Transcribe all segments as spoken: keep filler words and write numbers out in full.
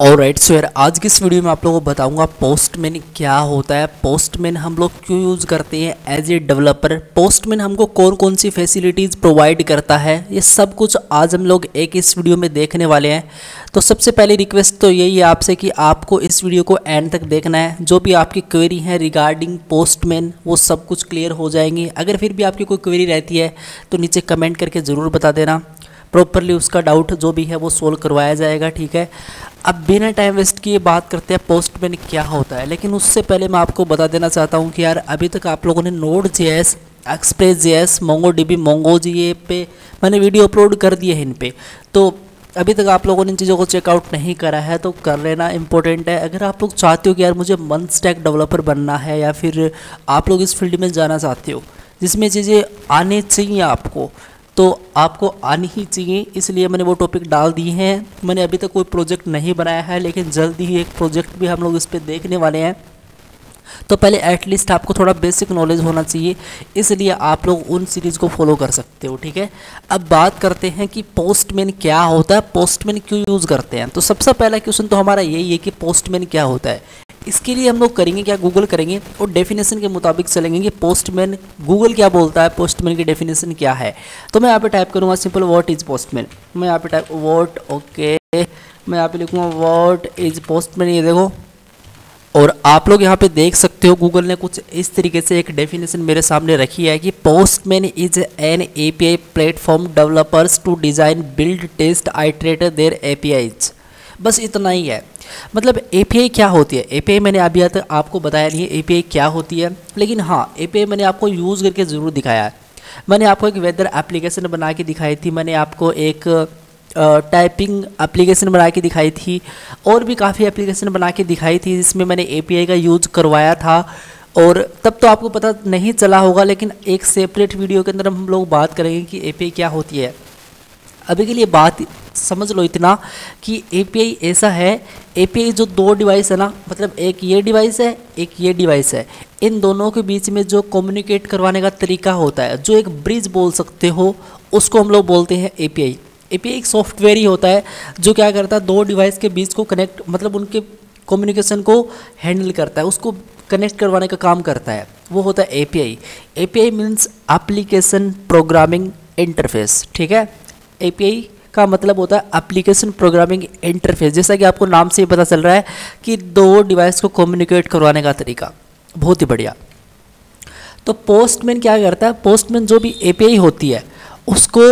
Alright so यार आज की इस वीडियो में आप लोगों को बताऊंगा पोस्टमैन क्या होता है, पोस्टमैन हम लोग क्यों यूज़ करते हैं एज ए डेवलपर, पोस्टमैन हमको कौन कौन सी फैसिलिटीज़ प्रोवाइड करता है, ये सब कुछ आज हम लोग एक इस वीडियो में देखने वाले हैं। तो सबसे पहले रिक्वेस्ट तो यही है आपसे कि आपको इस वीडियो को एंड तक देखना है, जो भी आपकी क्वेरी है रिगार्डिंग पोस्टमैन वो सब कुछ क्लियर हो जाएंगी। अगर फिर भी आपकी कोई क्वेरी रहती है तो नीचे कमेंट करके ज़रूर बता देना, प्रॉपरली उसका डाउट जो भी है वो सोल्व करवाया जाएगा, ठीक है। अब बिना टाइम वेस्ट किए बात करते हैं पोस्टमैन क्या होता है, लेकिन उससे पहले मैं आपको बता देना चाहता हूँ कि यार अभी तक आप लोगों ने नोड.js, एक्सप्रेस.js, मोंगोडीबी, मोंगोजी पे मैंने वीडियो अपलोड कर दिए हैं इन पे, तो अभी तक आप लोगों ने इन चीज़ों को चेकआउट नहीं करा है तो कर लेना, इंपॉर्टेंट है। अगर आप लोग चाहते हो कि यार मुझे वन स्टैक डेवलपर बनना है या फिर आप लोग इस फील्ड में जाना चाहते हो जिसमें चीज़ें आने चाहिए आपको, तो आपको आनी ही चाहिए, इसलिए मैंने वो टॉपिक डाल दिए हैं। मैंने अभी तक कोई प्रोजेक्ट नहीं बनाया है लेकिन जल्दी ही एक प्रोजेक्ट भी हम लोग इस पर देखने वाले हैं, तो पहले एटलीस्ट आपको थोड़ा बेसिक नॉलेज होना चाहिए, इसलिए आप लोग उन सीरीज़ को फॉलो कर सकते हो, ठीक है। अब बात करते हैं कि पोस्टमैन क्या होता है, पोस्टमैन क्यों यूज़ करते हैं। तो सबसे पहला क्वेश्चन तो हमारा यही है कि पोस्टमैन क्या होता है। इसके लिए हम लोग करेंगे क्या, गूगल करेंगे और डेफिनेशन के मुताबिक चलेंगे कि पोस्टमैन गूगल क्या बोलता है, पोस्टमैन की डेफिनेशन क्या है। तो मैं यहाँ पे टाइप करूँगा सिंपल व्हाट इज़ पोस्टमैन, मैं यहाँ पे टाइप व्हाट, ओके मैं यहाँ पे लिखूँगा व्हाट इज़ पोस्टमैन, ये देखो। और आप लोग यहाँ पे देख सकते हो गूगल ने कुछ इस तरीके से एक डेफिनेशन मेरे सामने रखी है कि Postman is an API platform developers to design, build, test, iterate their APIs. बस इतना ही है। मतलब एपीआई क्या होती है, एपीआई मैंने अभी तक आपको बताया नहीं है एपीआई क्या होती है, लेकिन हाँ एपीआई मैंने आपको यूज़ करके ज़रूर दिखाया है। मैंने आपको एक वेदर एप्लीकेशन बना के दिखाई थी, मैंने आपको एक टाइपिंग एप्लीकेशन बना के दिखाई थी और भी काफ़ी एप्लीकेशन बना के दिखाई थी जिसमें मैंने एपीआई का यूज़ करवाया था, और तब तो आपको पता नहीं चला होगा, लेकिन एक सेपरेट वीडियो के अंदर हम लोग बात करेंगे कि एपीआई क्या होती है। अभी के लिए बात समझ लो इतना कि एपीआई ऐसा है, एपीआई जो दो डिवाइस है ना, मतलब एक ये डिवाइस है एक ये डिवाइस है, इन दोनों के बीच में जो कम्युनिकेट करवाने का तरीका होता है, जो एक ब्रिज बोल सकते हो, उसको हम लोग बोलते हैं एपीआई। एपीआई एक सॉफ्टवेयर ही होता है जो क्या करता है, दो डिवाइस के बीच को कनेक्ट, मतलब उनके कम्युनिकेशन को हैंडल करता है, उसको कनेक्ट करवाने का काम करता है, वो होता है API. API means application programming interface, ठीक है। एपीआई का मतलब होता है एप्लीकेशन प्रोग्रामिंग इंटरफेस, जैसा कि आपको नाम से ही पता चल रहा है कि दो डिवाइस को कम्युनिकेट करवाने का तरीका, बहुत ही बढ़िया। तो पोस्टमैन क्या करता है, पोस्टमैन जो भी एपीआई होती है उसको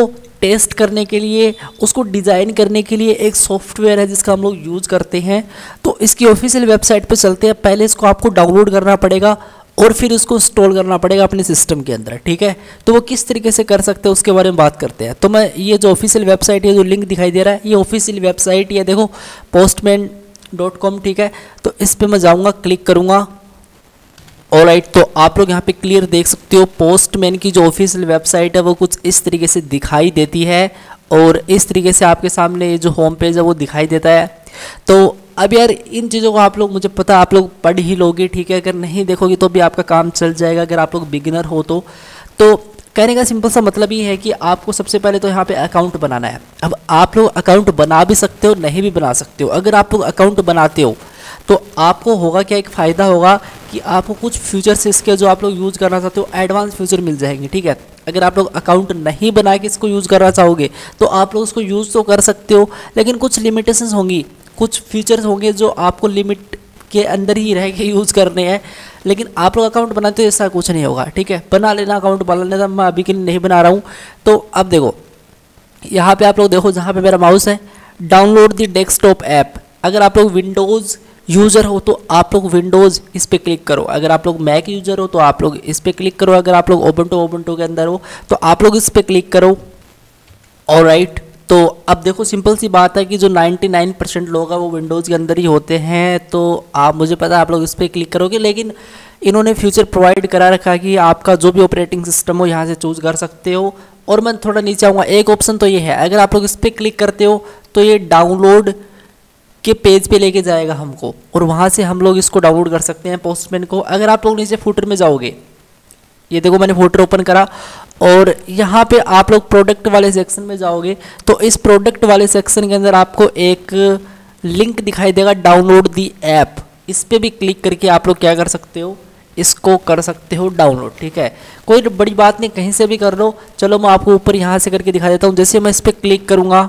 टेस्ट करने के लिए, उसको डिज़ाइन करने के लिए एक सॉफ्टवेयर है जिसका हम लोग यूज़ करते हैं। तो इसकी ऑफिशियल वेबसाइट पर चलते हैं, पहले इसको आपको डाउनलोड करना पड़ेगा और फिर उसको इंस्टॉल करना पड़ेगा अपने सिस्टम के अंदर, ठीक है। तो वो किस तरीके से कर सकते हैं उसके बारे में बात करते हैं। तो मैं ये जो ऑफिशियल वेबसाइट है, जो लिंक दिखाई दे रहा है, ये ऑफिशियल वेबसाइट ये देखो postman डॉट कॉम, ठीक है। तो इस पे मैं जाऊँगा, क्लिक करूँगा, ऑलराइट। तो आप लोग यहाँ पे क्लियर देख सकते हो पोस्टमैन की जो ऑफिशियल वेबसाइट है वो कुछ इस तरीके से दिखाई देती है और इस तरीके से आपके सामने ये जो होम पेज है वो दिखाई देता है। तो अब यार इन चीज़ों को आप लोग, मुझे पता आप लोग पढ़ ही लोगे, ठीक है। अगर नहीं देखोगे तो भी आपका काम चल जाएगा, अगर आप लोग बिगिनर हो तो। तो कहने का सिंपल सा मतलब ये है कि आपको सबसे पहले तो यहाँ पे अकाउंट बनाना है। अब आप लोग अकाउंट बना भी सकते हो, नहीं भी बना सकते हो। अगर आप लोग अकाउंट बनाते हो तो आपको होगा क्या, एक फ़ायदा होगा कि आपको कुछ फीचर्स इसके जो आप लोग यूज़ करना चाहते हो, एडवांस फीचर मिल जाएंगे, ठीक है। अगर आप लोग अकाउंट नहीं बना के इसको यूज़ करना चाहोगे तो आप लोग इसको यूज़ तो कर सकते हो, लेकिन कुछ लिमिटेशंस होंगी, कुछ फीचर्स होंगे जो आपको लिमिट के अंदर ही रह के यूज़ करने हैं। लेकिन आप लोग अकाउंट बनाते हो ऐसा कुछ नहीं होगा, ठीक है। बना लेना अकाउंट, बना लेना, मैं अभी के लिए नहीं बना रहा हूँ। तो अब देखो यहाँ पे आप लोग देखो, जहाँ पे मेरा माउस है, डाउनलोड द डेस्कटॉप ऐप। अगर आप लोग विंडोज़ यूज़र हो तो आप लोग विंडोज़ इस पर क्लिक करो, अगर आप लोग मैक यूज़र हो तो आप लोग इस पर क्लिक करो, अगर आप लोग ओबंटो ओबंटो के अंदर हो तो आप लोग इस पर क्लिक करो, ऑलराइट। तो अब देखो सिंपल सी बात है कि जो निन्यानवे परसेंट लोग हैं वो विंडोज़ के अंदर ही होते हैं, तो आप, मुझे पता है आप लोग इस पर क्लिक करोगे, लेकिन इन्होंने फ्यूचर प्रोवाइड करा रखा है कि आपका जो भी ऑपरेटिंग सिस्टम हो यहाँ से चूज़ कर सकते हो। और मैं थोड़ा नीचे आऊँगा, एक ऑप्शन तो ये है, अगर आप लोग इस पर क्लिक करते हो तो ये डाउनलोड के पेज पे लेके जाएगा हमको और वहाँ से हम लोग इसको डाउनलोड कर सकते हैं पोस्टमैन को। अगर आप लोग नीचे फुटर में जाओगे, ये देखो मैंने फुटर ओपन करा और यहाँ पे आप लोग प्रोडक्ट वाले सेक्शन में जाओगे तो इस प्रोडक्ट वाले सेक्शन के अंदर आपको एक लिंक दिखाई देगा डाउनलोड दी ऐप, इस पर भी क्लिक करके आप लोग क्या कर सकते हो, इसको कर सकते हो डाउनलोड। ठीक है, कोई बड़ी बात नहीं, कहीं से भी कर लो। चलो मैं आपको ऊपर यहाँ से करके दिखा देता हूँ। जैसे मैं इस पर क्लिक करूँगा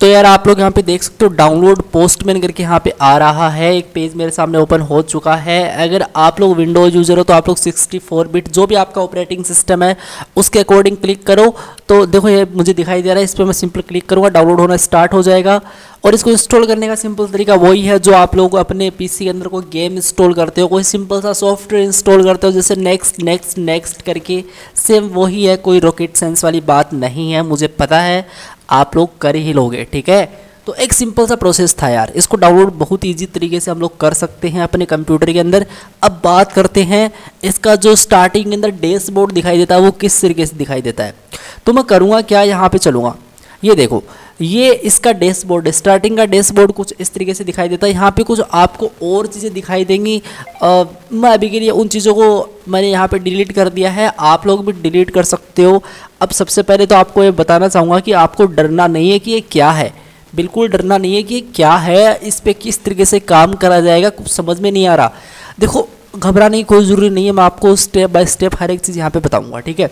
तो यार आप लोग यहाँ पे देख सकते हो डाउनलोड पोस्टमैन करके यहाँ पे आ रहा है, एक पेज मेरे सामने ओपन हो चुका है। अगर आप लोग विंडोज़ यूज़र हो तो आप लोग सिक्सटी फोर बिट जो भी आपका ऑपरेटिंग सिस्टम है उसके अकॉर्डिंग क्लिक करो। तो देखो ये मुझे दिखाई दे रहा है, इस पर मैं सिंपल क्लिक करूँगा, डाउनलोड होना स्टार्ट हो जाएगा। और इसको इंस्टॉल करने का सिंपल तरीका वही है जो आप लोग अपने पीसी के अंदर कोई गेम इंस्टॉल करते हो, कोई सिंपल सा सॉफ्टवेयर इंस्टॉल करते हो, जैसे नेक्स्ट नेक्स्ट नेक्स्ट करके, सेम वही है, कोई रॉकेट साइंस वाली बात नहीं है। मुझे पता है आप लोग कर ही लोगे। ठीक है, तो एक सिंपल सा प्रोसेस था यार, इसको डाउनलोड बहुत ईजी तरीके से हम लोग कर सकते हैं अपने कंप्यूटर के अंदर। अब बात करते हैं इसका जो स्टार्टिंग के अंदर डैशबोर्ड दिखाई देता है वो किस तरीके से दिखाई देता है। तो मैं करूँगा क्या, यहाँ पे चलूँगा, ये देखो ये इसका डैशबोर्ड, स्टार्टिंग का डैशबोर्ड कुछ इस तरीके से दिखाई देता है। यहाँ पे कुछ आपको और चीज़ें दिखाई देंगी, आ, मैं अभी के लिए उन चीज़ों को मैंने यहाँ पे डिलीट कर दिया है, आप लोग भी डिलीट कर सकते हो। अब सबसे पहले तो आपको ये बताना चाहूँगा कि आपको डरना नहीं है कि ये क्या है, बिल्कुल डरना नहीं है कि ये क्या है, इस पर किस तरीके से काम करा जाएगा, कुछ समझ में नहीं आ रहा। देखो घबराने की कोई ज़रूरी नहीं है, मैं आपको स्टेप बाय स्टेप हर एक चीज़ यहाँ पर बताऊँगा। ठीक है,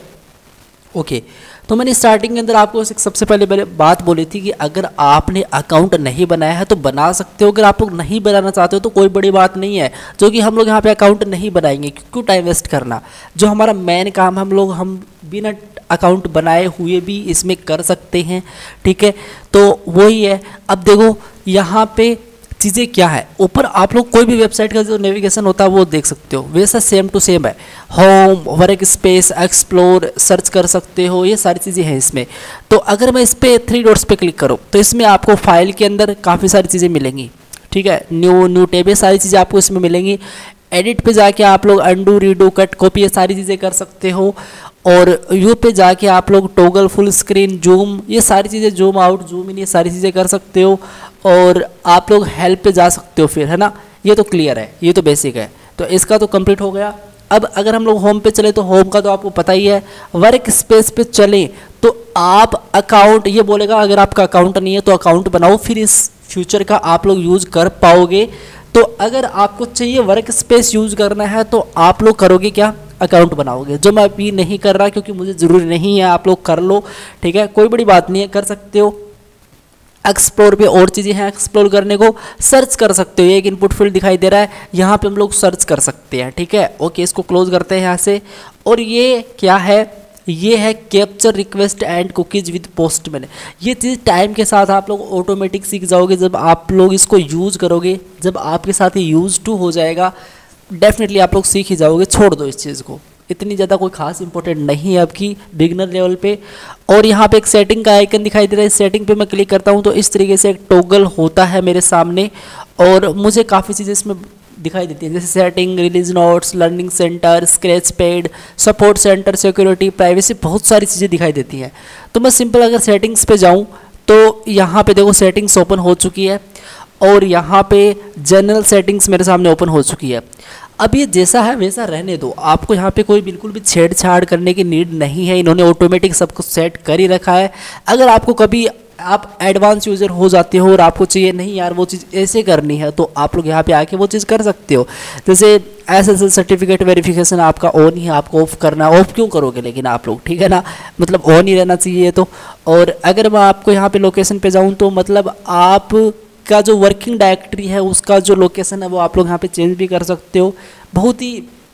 ओके okay. तो मैंने स्टार्टिंग के अंदर आपको सबसे पहले पहले बात बोली थी कि अगर आपने अकाउंट नहीं बनाया है तो बना सकते हो, अगर आप लोग नहीं बनाना चाहते हो तो कोई बड़ी बात नहीं है। जो कि हम लोग यहाँ पे अकाउंट नहीं बनाएंगे, क्यों टाइम वेस्ट करना, जो हमारा मेन काम हम लोग हम बिना अकाउंट बनाए हुए भी इसमें कर सकते हैं। ठीक है, तो वही है। अब देखो यहाँ पर चीज़ें क्या है, ऊपर आप लोग कोई भी वेबसाइट का जो नेविगेशन होता है वो देख सकते हो, वैसा सेम टू सेम है। Home, workspace, explore, search कर सकते हो, ये सारी चीज़ें हैं इसमें। तो अगर मैं इस पर थ्री डॉट्स पे क्लिक करूँ तो इसमें आपको फाइल के अंदर काफ़ी सारी चीज़ें मिलेंगी। ठीक है, न्यू न्यू टेब, ये सारी चीज़ें आपको इसमें मिलेंगी। एडिट पे जाके आप लोग अंडू, रीडू, कट, कॉपी, ये सारी चीज़ें कर सकते हो। और यू पे जाके आप लोग टॉगल, फुल स्क्रीन, जूम, ये सारी चीज़ें, जूम आउट, जूम इन, ये सारी चीज़ें कर सकते हो। और आप लोग हेल्प पे जा सकते हो फिर, है ना। ये तो क्लियर है, ये तो बेसिक है, तो इसका तो कंप्लीट हो गया। अब अगर हम लोग होम पे चले तो होम का तो आपको पता ही है। वर्क स्पेस पे चलें तो आप अकाउंट, ये बोलेगा अगर आपका अकाउंट नहीं है तो अकाउंट बनाओ, फिर इस फ्यूचर का आप लोग यूज़ कर पाओगे। तो अगर आपको चाहिए वर्क स्पेस यूज़ करना है तो आप लोग करोगे क्या, अकाउंट बनाओगे, जो मैं अभी नहीं कर रहा क्योंकि मुझे ज़रूरी नहीं है, आप लोग कर लो। ठीक है, कोई बड़ी बात नहीं है, कर सकते हो। एक्सप्लोर पे और चीज़ें हैं एक्सप्लोर करने को, सर्च कर सकते हो, ये एक इनपुट फील्ड दिखाई दे रहा है, यहाँ पे हम लोग सर्च कर सकते हैं। ठीक है, ओके, इसको क्लोज करते हैं यहाँ से। और ये क्या है, ये है capture request and cookies with Postman. ये चीज़ टाइम के साथ आप लोग ऑटोमेटिक सीख जाओगे, जब आप लोग इसको यूज़ करोगे, जब आपके साथ ये यूज टू हो जाएगा, डेफिनेटली आप लोग सीख ही जाओगे। छोड़ दो इस चीज़ को, इतनी ज़्यादा कोई खास इंपॉर्टेंट नहीं है आपकी बिगनर लेवल पे। और यहाँ पे एक सेटिंग का आइकन दिखाई दे रहा है, इस सेटिंग पे मैं क्लिक करता हूँ तो इस तरीके से एक टॉगल होता है मेरे सामने, और मुझे काफ़ी चीज़ें इसमें दिखाई देती है, जैसे setting, release notes, learning centre, scratch pad, support centre, security, privacy, बहुत सारी चीज़ें दिखाई देती हैं। तो मैं सिंपल अगर सेटिंग्स पर जाऊँ तो यहाँ पर देखो सेटिंग्स ओपन हो चुकी है, और यहाँ पे जनरल सेटिंग्स मेरे सामने ओपन हो चुकी है। अब ये जैसा है वैसा रहने दो, आपको यहाँ पे कोई बिल्कुल भी छेड़छाड़ करने की नीड नहीं है, इन्होंने ऑटोमेटिक सब कुछ सेट कर ही रखा है। अगर आपको कभी आप एडवांस यूज़र हो जाते हो और आपको चाहिए नहीं यार वो चीज़ ऐसे करनी है, तो आप लोग यहाँ पे आके वो चीज़ कर सकते हो। जैसे S S L certificate verification आपका ऑन ही है, आपको ऑफ करना, ऑफ क्यों करोगे लेकिन आप लोग, ठीक है ना, मतलब ऑन ही रहना चाहिए। तो और अगर मैं आपको यहाँ पर लोकेशन पर जाऊँ तो मतलब आप का जो वर्किंग डायरेक्टरी है उसका जो लोकेशन है वो आप लोग यहाँ पे चेंज भी कर सकते हो। बहुत ही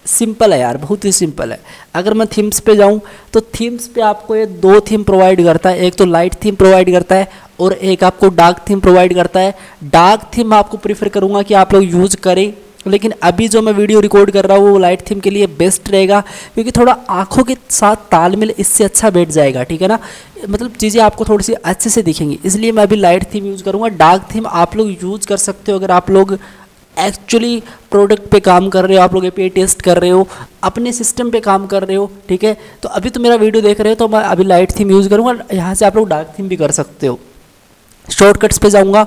सिंपल है यार, बहुत ही सिंपल है। अगर मैं थीम्स पे जाऊँ तो थीम्स पे आपको ये दो थीम प्रोवाइड करता है, एक तो लाइट थीम प्रोवाइड करता है और एक आपको डार्क थीम प्रोवाइड करता है। डार्क थीम आपको प्रीफर करूँगा कि आप लोग यूज़ करें, लेकिन अभी जो मैं वीडियो रिकॉर्ड कर रहा हूँ वो लाइट थीम के लिए बेस्ट रहेगा, क्योंकि थोड़ा आंखों के साथ तालमेल इससे अच्छा बैठ जाएगा। ठीक है ना, मतलब चीज़ें आपको थोड़ी सी अच्छे से दिखेंगी, इसलिए मैं अभी लाइट थीम यूज़ करूँगा। डार्क थीम आप लोग यूज़ कर सकते हो अगर आप लोग एक्चुअली प्रोडक्ट पे काम कर रहे हो, आप लोग एपीआई टेस्ट कर रहे हो, अपने सिस्टम पे काम कर रहे हो। ठीक है, तो अभी तो मेरा वीडियो देख रहे हो तो मैं अभी लाइट थीम यूज़ करूँगा, यहाँ से आप लोग डार्क थीम भी कर सकते हो। शॉर्टकट्स पे जाऊंगा।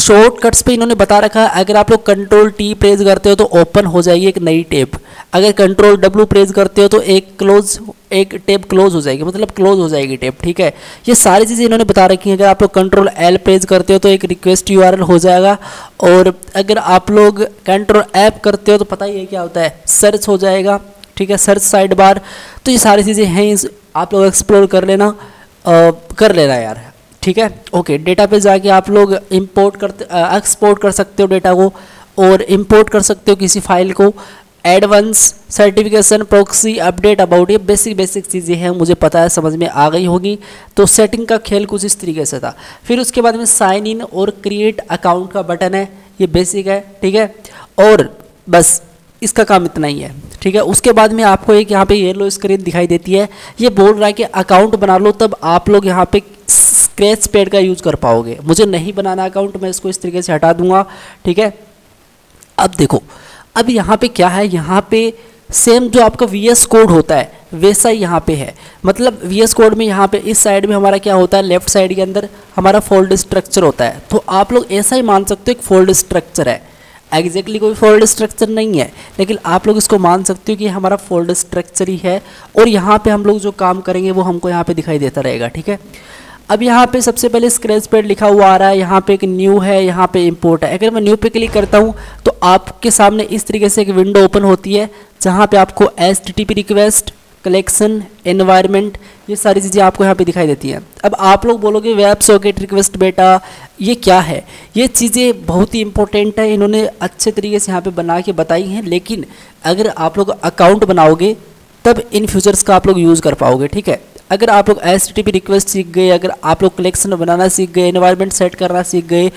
शॉर्टकट्स पे इन्होंने बता रखा है अगर आप लोग कंट्रोल टी प्रेस करते हो तो ओपन हो जाएगी एक नई टैब, अगर कंट्रोल डब्ल्यू प्रेस करते हो तो एक क्लोज एक टैब क्लोज हो जाएगी, मतलब क्लोज हो जाएगी टैब। ठीक है, ये सारी चीज़ें इन्होंने बता रखी हैं। अगर आप लोग कंट्रोल एल प्रेस करते हो तो एक रिक्वेस्ट यू आर एल हो जाएगा, और अगर आप लोग कंट्रोल ऐप करते हो तो पता ही है क्या होता है, सर्च हो जाएगा। ठीक है, सर्च साइड बार। तो ये सारी चीज़ें हैं, आप लोग एक्सप्लोर कर लेना आ, कर लेना यार। ठीक है, ओके। डेटा पे जाके आप लोग इंपोर्ट करते एक्सपोर्ट कर सकते हो डेटा को, और इंपोर्ट कर सकते हो किसी फाइल को। Advance certification, proxy, update about, ये बेसिक बेसिक चीज़ें हैं, मुझे पता है समझ में आ गई होगी। तो सेटिंग का खेल कुछ इस तरीके से था। फिर उसके बाद में साइन इन और क्रिएट अकाउंट का बटन है, ये बेसिक है। ठीक है, और बस इसका काम इतना ही है। ठीक है, उसके बाद में आपको एक यहाँ पे येलो स्क्रीन दिखाई देती है, ये बोल रहा है कि अकाउंट बना लो, तब आप लोग यहाँ पे स्क्रैच पैड का यूज़ कर पाओगे। मुझे नहीं बनाना अकाउंट, मैं इसको इस तरीके से हटा दूंगा। ठीक है, अब देखो अब यहाँ पे क्या है, यहाँ पे सेम जो आपका वी एस कोड होता है वैसा ही यहाँ पे है। मतलब वी एस कोड में यहाँ पे इस साइड में हमारा क्या होता है, लेफ्ट साइड के अंदर हमारा फोल्ड स्ट्रक्चर होता है। तो आप लोग ऐसा ही मान सकते हो एक फोल्ड स्ट्रक्चर है, एग्जैक्टली कोई फोल्ड स्ट्रक्चर नहीं है, लेकिन आप लोग इसको मान सकते हो कि हमारा फोल्ड स्ट्रक्चर ही है। और यहाँ पे हम लोग जो काम करेंगे वो हमको यहाँ पे दिखाई देता रहेगा। ठीक है, अब यहाँ पे सबसे पहले स्क्रैच पैड लिखा हुआ आ रहा है, यहाँ पे एक न्यू है, यहाँ पे इंपोर्ट है। अगर मैं न्यू पे क्लिक करता हूँ तो आपके सामने इस तरीके से एक विंडो ओपन होती है, जहाँ पे आपको H T T P request, collection, environment, ये सारी चीज़ें आपको यहाँ पे दिखाई देती हैं। अब आप लोग बोलोगे वेब सॉकेट रिक्वेस्ट बेटा ये क्या है, ये चीज़ें बहुत ही इंपॉर्टेंट है, इन्होंने अच्छे तरीके से यहाँ पे बना के बताई हैं। लेकिन अगर आप लोग अकाउंट बनाओगे तब इन फ्यूचर्स का आप लोग यूज़ कर पाओगे। ठीक है, अगर आप लोग H T T P request सीख गए, अगर आप लोग कलेक्शन बनाना सीख गए, एनवायरमेंट सेट करना सीख गए,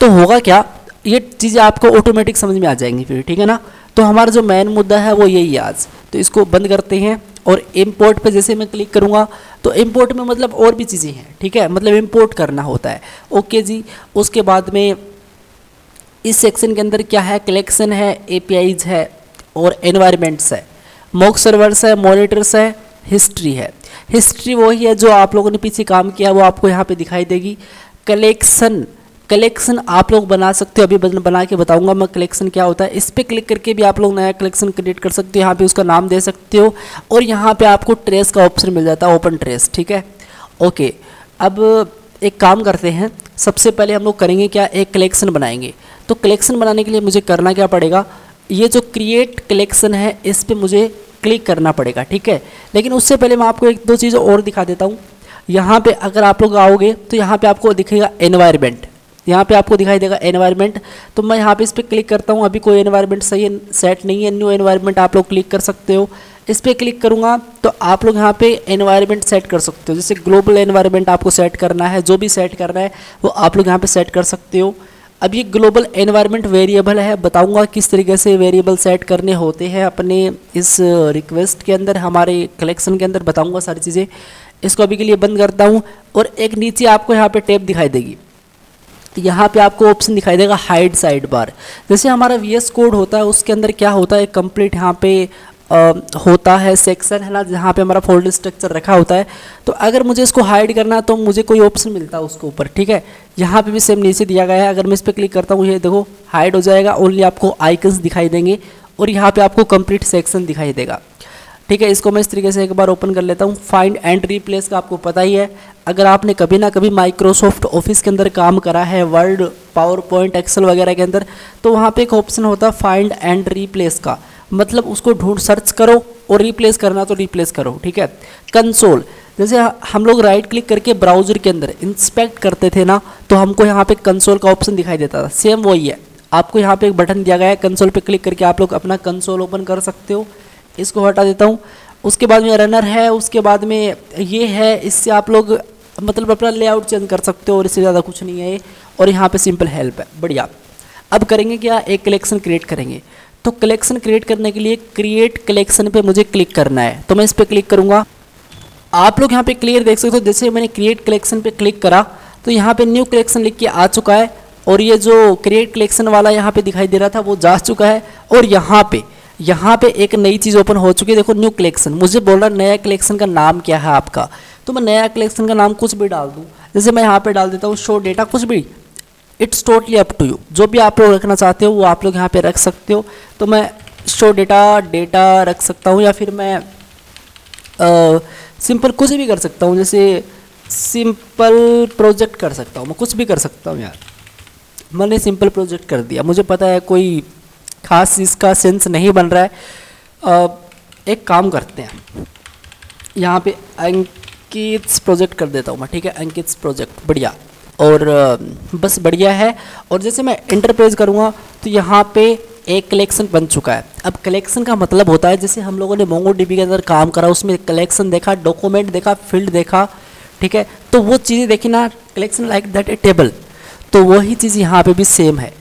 तो होगा क्या, ये चीज़ें आपको ऑटोमेटिक समझ में आ जाएंगी फिर। ठीक है ना, तो हमारा जो मेन मुद्दा है वो यही है आज। तो इसको बंद करते हैं, और इंपोर्ट पे जैसे मैं क्लिक करूँगा तो इंपोर्ट में मतलब और भी चीज़ें हैं। ठीक है, मतलब इंपोर्ट करना होता है। ओके जी, उसके बाद में इस सेक्शन के अंदर क्या है, कलेक्शन है, एपीआईज है, और एनवायरमेंट्स है, मॉक सर्वर्स है, मॉनिटर्स है, हिस्ट्री है। हिस्ट्री वही है जो आप लोगों ने पीछे काम किया, वो आपको यहाँ पे दिखाई देगी। कलेक्शन, कलेक्शन आप लोग बना सकते हो, अभी बना के बताऊंगा मैं कलेक्शन क्या होता है। इस पर क्लिक करके भी आप लोग नया कलेक्शन क्रिएट कर सकते हो, यहाँ पे उसका नाम दे सकते हो, और यहाँ पे आपको ट्रेस का ऑप्शन मिल जाता है, ओपन ट्रेस। ठीक है, ओके। अब एक काम करते हैं, सबसे पहले हम लोग करेंगे क्या, एक कलेक्शन बनाएंगे। तो कलेक्शन बनाने के लिए मुझे करना क्या पड़ेगा, ये जो क्रिएट कलेक्शन है इस पर मुझे क्लिक करना पड़ेगा। ठीक है, लेकिन उससे पहले मैं आपको एक दो चीज़ और दिखा देता हूँ। यहाँ पर अगर आप लोग आओगे तो यहाँ पर आपको दिखेगा एनवायरमेंट, यहाँ पे आपको दिखाई देगा एनवायरमेंट। तो मैं यहाँ पे इस पर क्लिक करता हूँ, अभी कोई एनवायरमेंट सही सेट नहीं है, न्यू एनवायरमेंट आप लोग क्लिक कर सकते हो। इस पर क्लिक करूँगा तो आप लोग यहाँ पे एनवायरमेंट सेट कर सकते हो, जैसे ग्लोबल एनवायरमेंट आपको सेट करना है, जो भी सेट करना है वो आप लोग यहाँ पे सेट कर सकते हो। अब ये ग्लोबल एनवायरमेंट वेरिएबल है, बताऊँगा किस तरीके से वेरिएबल सेट करने होते हैं अपने इस रिक्वेस्ट के अंदर, हमारे कलेक्शन के अंदर बताऊँगा सारी चीज़ें। इसको अभी के लिए बंद करता हूँ, और एक नीचे आपको यहाँ पर टैब दिखाई देगी, तो यहाँ पे आपको ऑप्शन दिखाई देगा हाइड साइड बार। जैसे हमारा वी एस कोड होता है उसके अंदर क्या होता है, कंप्लीट यहाँ पे आ, होता है सेक्शन, है ना, जहाँ पे हमारा फोल्ड स्ट्रक्चर रखा होता है। तो अगर मुझे इसको हाइड करना है तो मुझे कोई ऑप्शन मिलता है उसके ऊपर। ठीक है, यहाँ पे भी सेम नीचे दिया गया है, अगर मैं इस पर क्लिक करता हूँ ये देखो हाइड हो जाएगा, ओनली आपको आइकन्स दिखाई देंगे, और यहाँ पर आपको कंप्लीट सेक्शन दिखाई देगा। ठीक है, इसको मैं इस तरीके से एक बार ओपन कर लेता हूँ। फाइंड एंड रिप्लेस का आपको पता ही है, अगर आपने कभी ना कभी माइक्रोसॉफ्ट ऑफिस के अंदर काम करा है, वर्ड, पावर पॉइंट, एक्सेल वगैरह के अंदर, तो वहाँ पे एक ऑप्शन होता है फाइंड एंड रिप्लेस का, मतलब उसको ढूंढ सर्च करो और रिप्लेस करना तो रिप्लेस करो। ठीक है, कंसोल, जैसे हम लोग राइट क्लिक करके ब्राउजर के अंदर इंस्पेक्ट करते थे ना, तो हमको यहाँ पर कंसोल का ऑप्शन दिखाई देता था, सेम वही है। आपको यहाँ पर एक बटन दिया गया है, कंसोल पर क्लिक करके आप लोग अपना कंसोल ओपन कर सकते हो। इसको हटा देता हूँ। उसके बाद में रनर है, उसके बाद में ये है, इससे आप लोग मतलब अपना लेआउट चेंज कर सकते हो, और इससे ज़्यादा कुछ नहीं है। और यहाँ पे सिंपल हेल्प है, बढ़िया। अब करेंगे क्या, एक कलेक्शन क्रिएट करेंगे। तो कलेक्शन क्रिएट करने के लिए क्रिएट कलेक्शन पे मुझे क्लिक करना है, तो मैं इस पर क्लिक करूँगा। आप लोग यहाँ पर क्लियर देख सकते हो, जैसे मैंने क्रिएट कलेक्शन पर क्लिक करा तो यहाँ पर न्यू कलेक्शन लिख के आ चुका है, और ये जो क्रिएट कलेक्शन वाला यहाँ पर दिखाई दे रहा था वो जा चुका है। और यहाँ पर यहाँ पे एक नई चीज़ ओपन हो चुकी है, देखो न्यू कलेक्शन। मुझे बोल रहा नया कलेक्शन का नाम क्या है आपका, तो मैं नया कलेक्शन का नाम कुछ भी डाल दूँ, जैसे मैं यहाँ पे डाल देता हूँ शो डेटा, कुछ भी, it's totally up to you, जो भी आप लोग रखना चाहते हो वो आप लोग यहाँ पे रख सकते हो। तो मैं शो डेटा डेटा रख सकता हूँ, या फिर मैं सिंपल कुछ भी कर सकता हूँ, जैसे सिंपल प्रोजेक्ट कर सकता हूँ, मैं कुछ भी कर सकता हूँ यार। मैंने सिंपल प्रोजेक्ट कर दिया, मुझे पता है कोई खास इसका सेंस नहीं बन रहा है। आ, एक काम करते हैं, यहाँ पे अंकित प्रोजेक्ट कर देता हूँ मैं, ठीक है, अंकित प्रोजेक्ट, बढ़िया, और बस बढ़िया है। और जैसे मैं इंटरप्रेस करूँगा तो यहाँ पे एक कलेक्शन बन चुका है। अब कलेक्शन का मतलब होता है, जैसे हम लोगों ने मोंगोडीबी के अंदर काम करा, उसमें कलेक्शन देखा, डॉक्यूमेंट देखा, फील्ड देखा, ठीक है, तो वो चीज़ें देखी ना, collection like that a table, तो वही चीज़ यहाँ पे भी सेम है।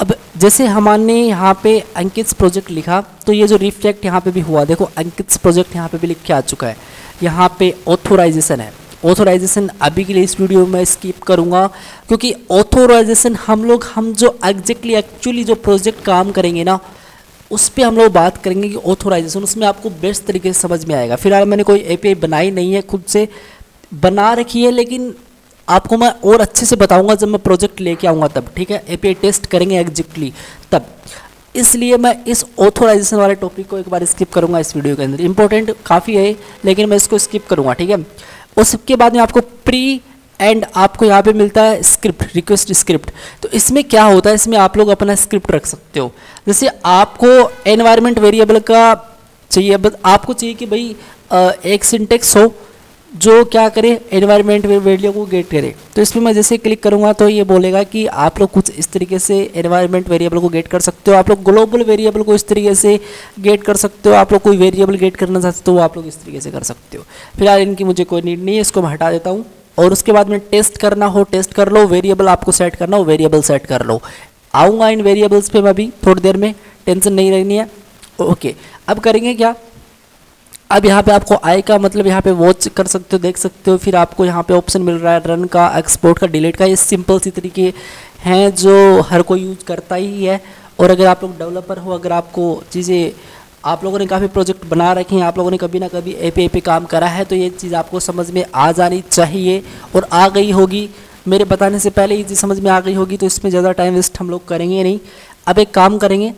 अब जैसे हमने यहाँ पे अंकित प्रोजेक्ट लिखा तो ये जो रिफ्लेक्ट यहाँ पे भी हुआ, देखो अंकित प्रोजेक्ट यहाँ पे भी लिख के आ चुका है। यहाँ पे ऑथोराइजेशन है, ऑथोराइजेशन अभी के लिए इस वीडियो में स्किप करूँगा, क्योंकि ऑथोराइजेशन हम लोग हम जो एग्जैक्टली एक्चुअली जो प्रोजेक्ट काम करेंगे ना, उस पर हम लोग बात करेंगे कि ऑथोराइजेशन, उसमें आपको बेस्ट तरीके से समझ में आएगा। फिलहाल मैंने कोई ए पी आई बनाई नहीं है, खुद से बना रखी है, लेकिन आपको मैं और अच्छे से बताऊंगा जब मैं प्रोजेक्ट लेके आऊँगा तब, ठीक है, एपीआई टेस्ट करेंगे एग्जैक्टली तब। इसलिए मैं इस ऑथोराइजेशन वाले टॉपिक को एक बार स्किप करूंगा इस वीडियो के अंदर, इंपॉर्टेंट काफ़ी है लेकिन मैं इसको स्किप करूंगा, ठीक है। और सबके बाद में आपको प्री एंड आपको यहाँ पे मिलता है स्क्रिप्ट, रिक्वेस्ट स्क्रिप्ट। तो इसमें क्या होता है, इसमें आप लोग अपना स्क्रिप्ट रख सकते हो, जैसे आपको एनवायरमेंट वेरिएबल का चाहिए, बस आपको चाहिए कि भाई एक सिंटेक्स हो जो क्या करे, एनवायरमेंट वेरिएबल को गेट करे। तो इसमें मैं जैसे क्लिक करूँगा तो ये बोलेगा कि आप लोग कुछ इस तरीके से एनवायरमेंट वेरिएबल को गेट कर सकते हो, आप लोग ग्लोबल वेरिएबल को इस तरीके से गेट कर सकते हो, आप लोग कोई वेरिएबल गेट करना चाहते हो आप लोग इस तरीके से कर सकते हो। फिलहाल इनकी मुझे कोई नीड नहीं है, इसको मैं हटा देता हूँ। और उसके बाद में टेस्ट करना हो टेस्ट कर लो, वेरिएबल आपको सेट करना हो वेरिएबल सेट कर लो। आऊँगा इन वेरिएबल्स पर मैं अभी थोड़ी देर में, टेंशन नहीं रहनी है। ओके, अब करेंगे क्या, अब यहाँ पे आपको आई का मतलब यहाँ पे वॉच कर सकते हो, देख सकते हो, फिर आपको यहाँ पे ऑप्शन मिल रहा है रन का, एक्सपोर्ट का, डिलीट का। ये सिंपल सी तरीके हैं जो हर कोई यूज करता ही है। और अगर आप लोग डेवलपर हो, अगर आपको चीज़ें, आप लोगों ने काफ़ी प्रोजेक्ट बना रखे हैं, आप लोगों ने कभी ना कभी ए पी ए पे काम करा है, तो ये चीज़ आपको समझ में आ जानी चाहिए, और आ गई होगी मेरे बताने से पहले ये चीज़ समझ में आ गई होगी, तो इसमें ज़्यादा टाइम वेस्ट हम लोग करेंगे नहीं। अब एक काम करेंगे,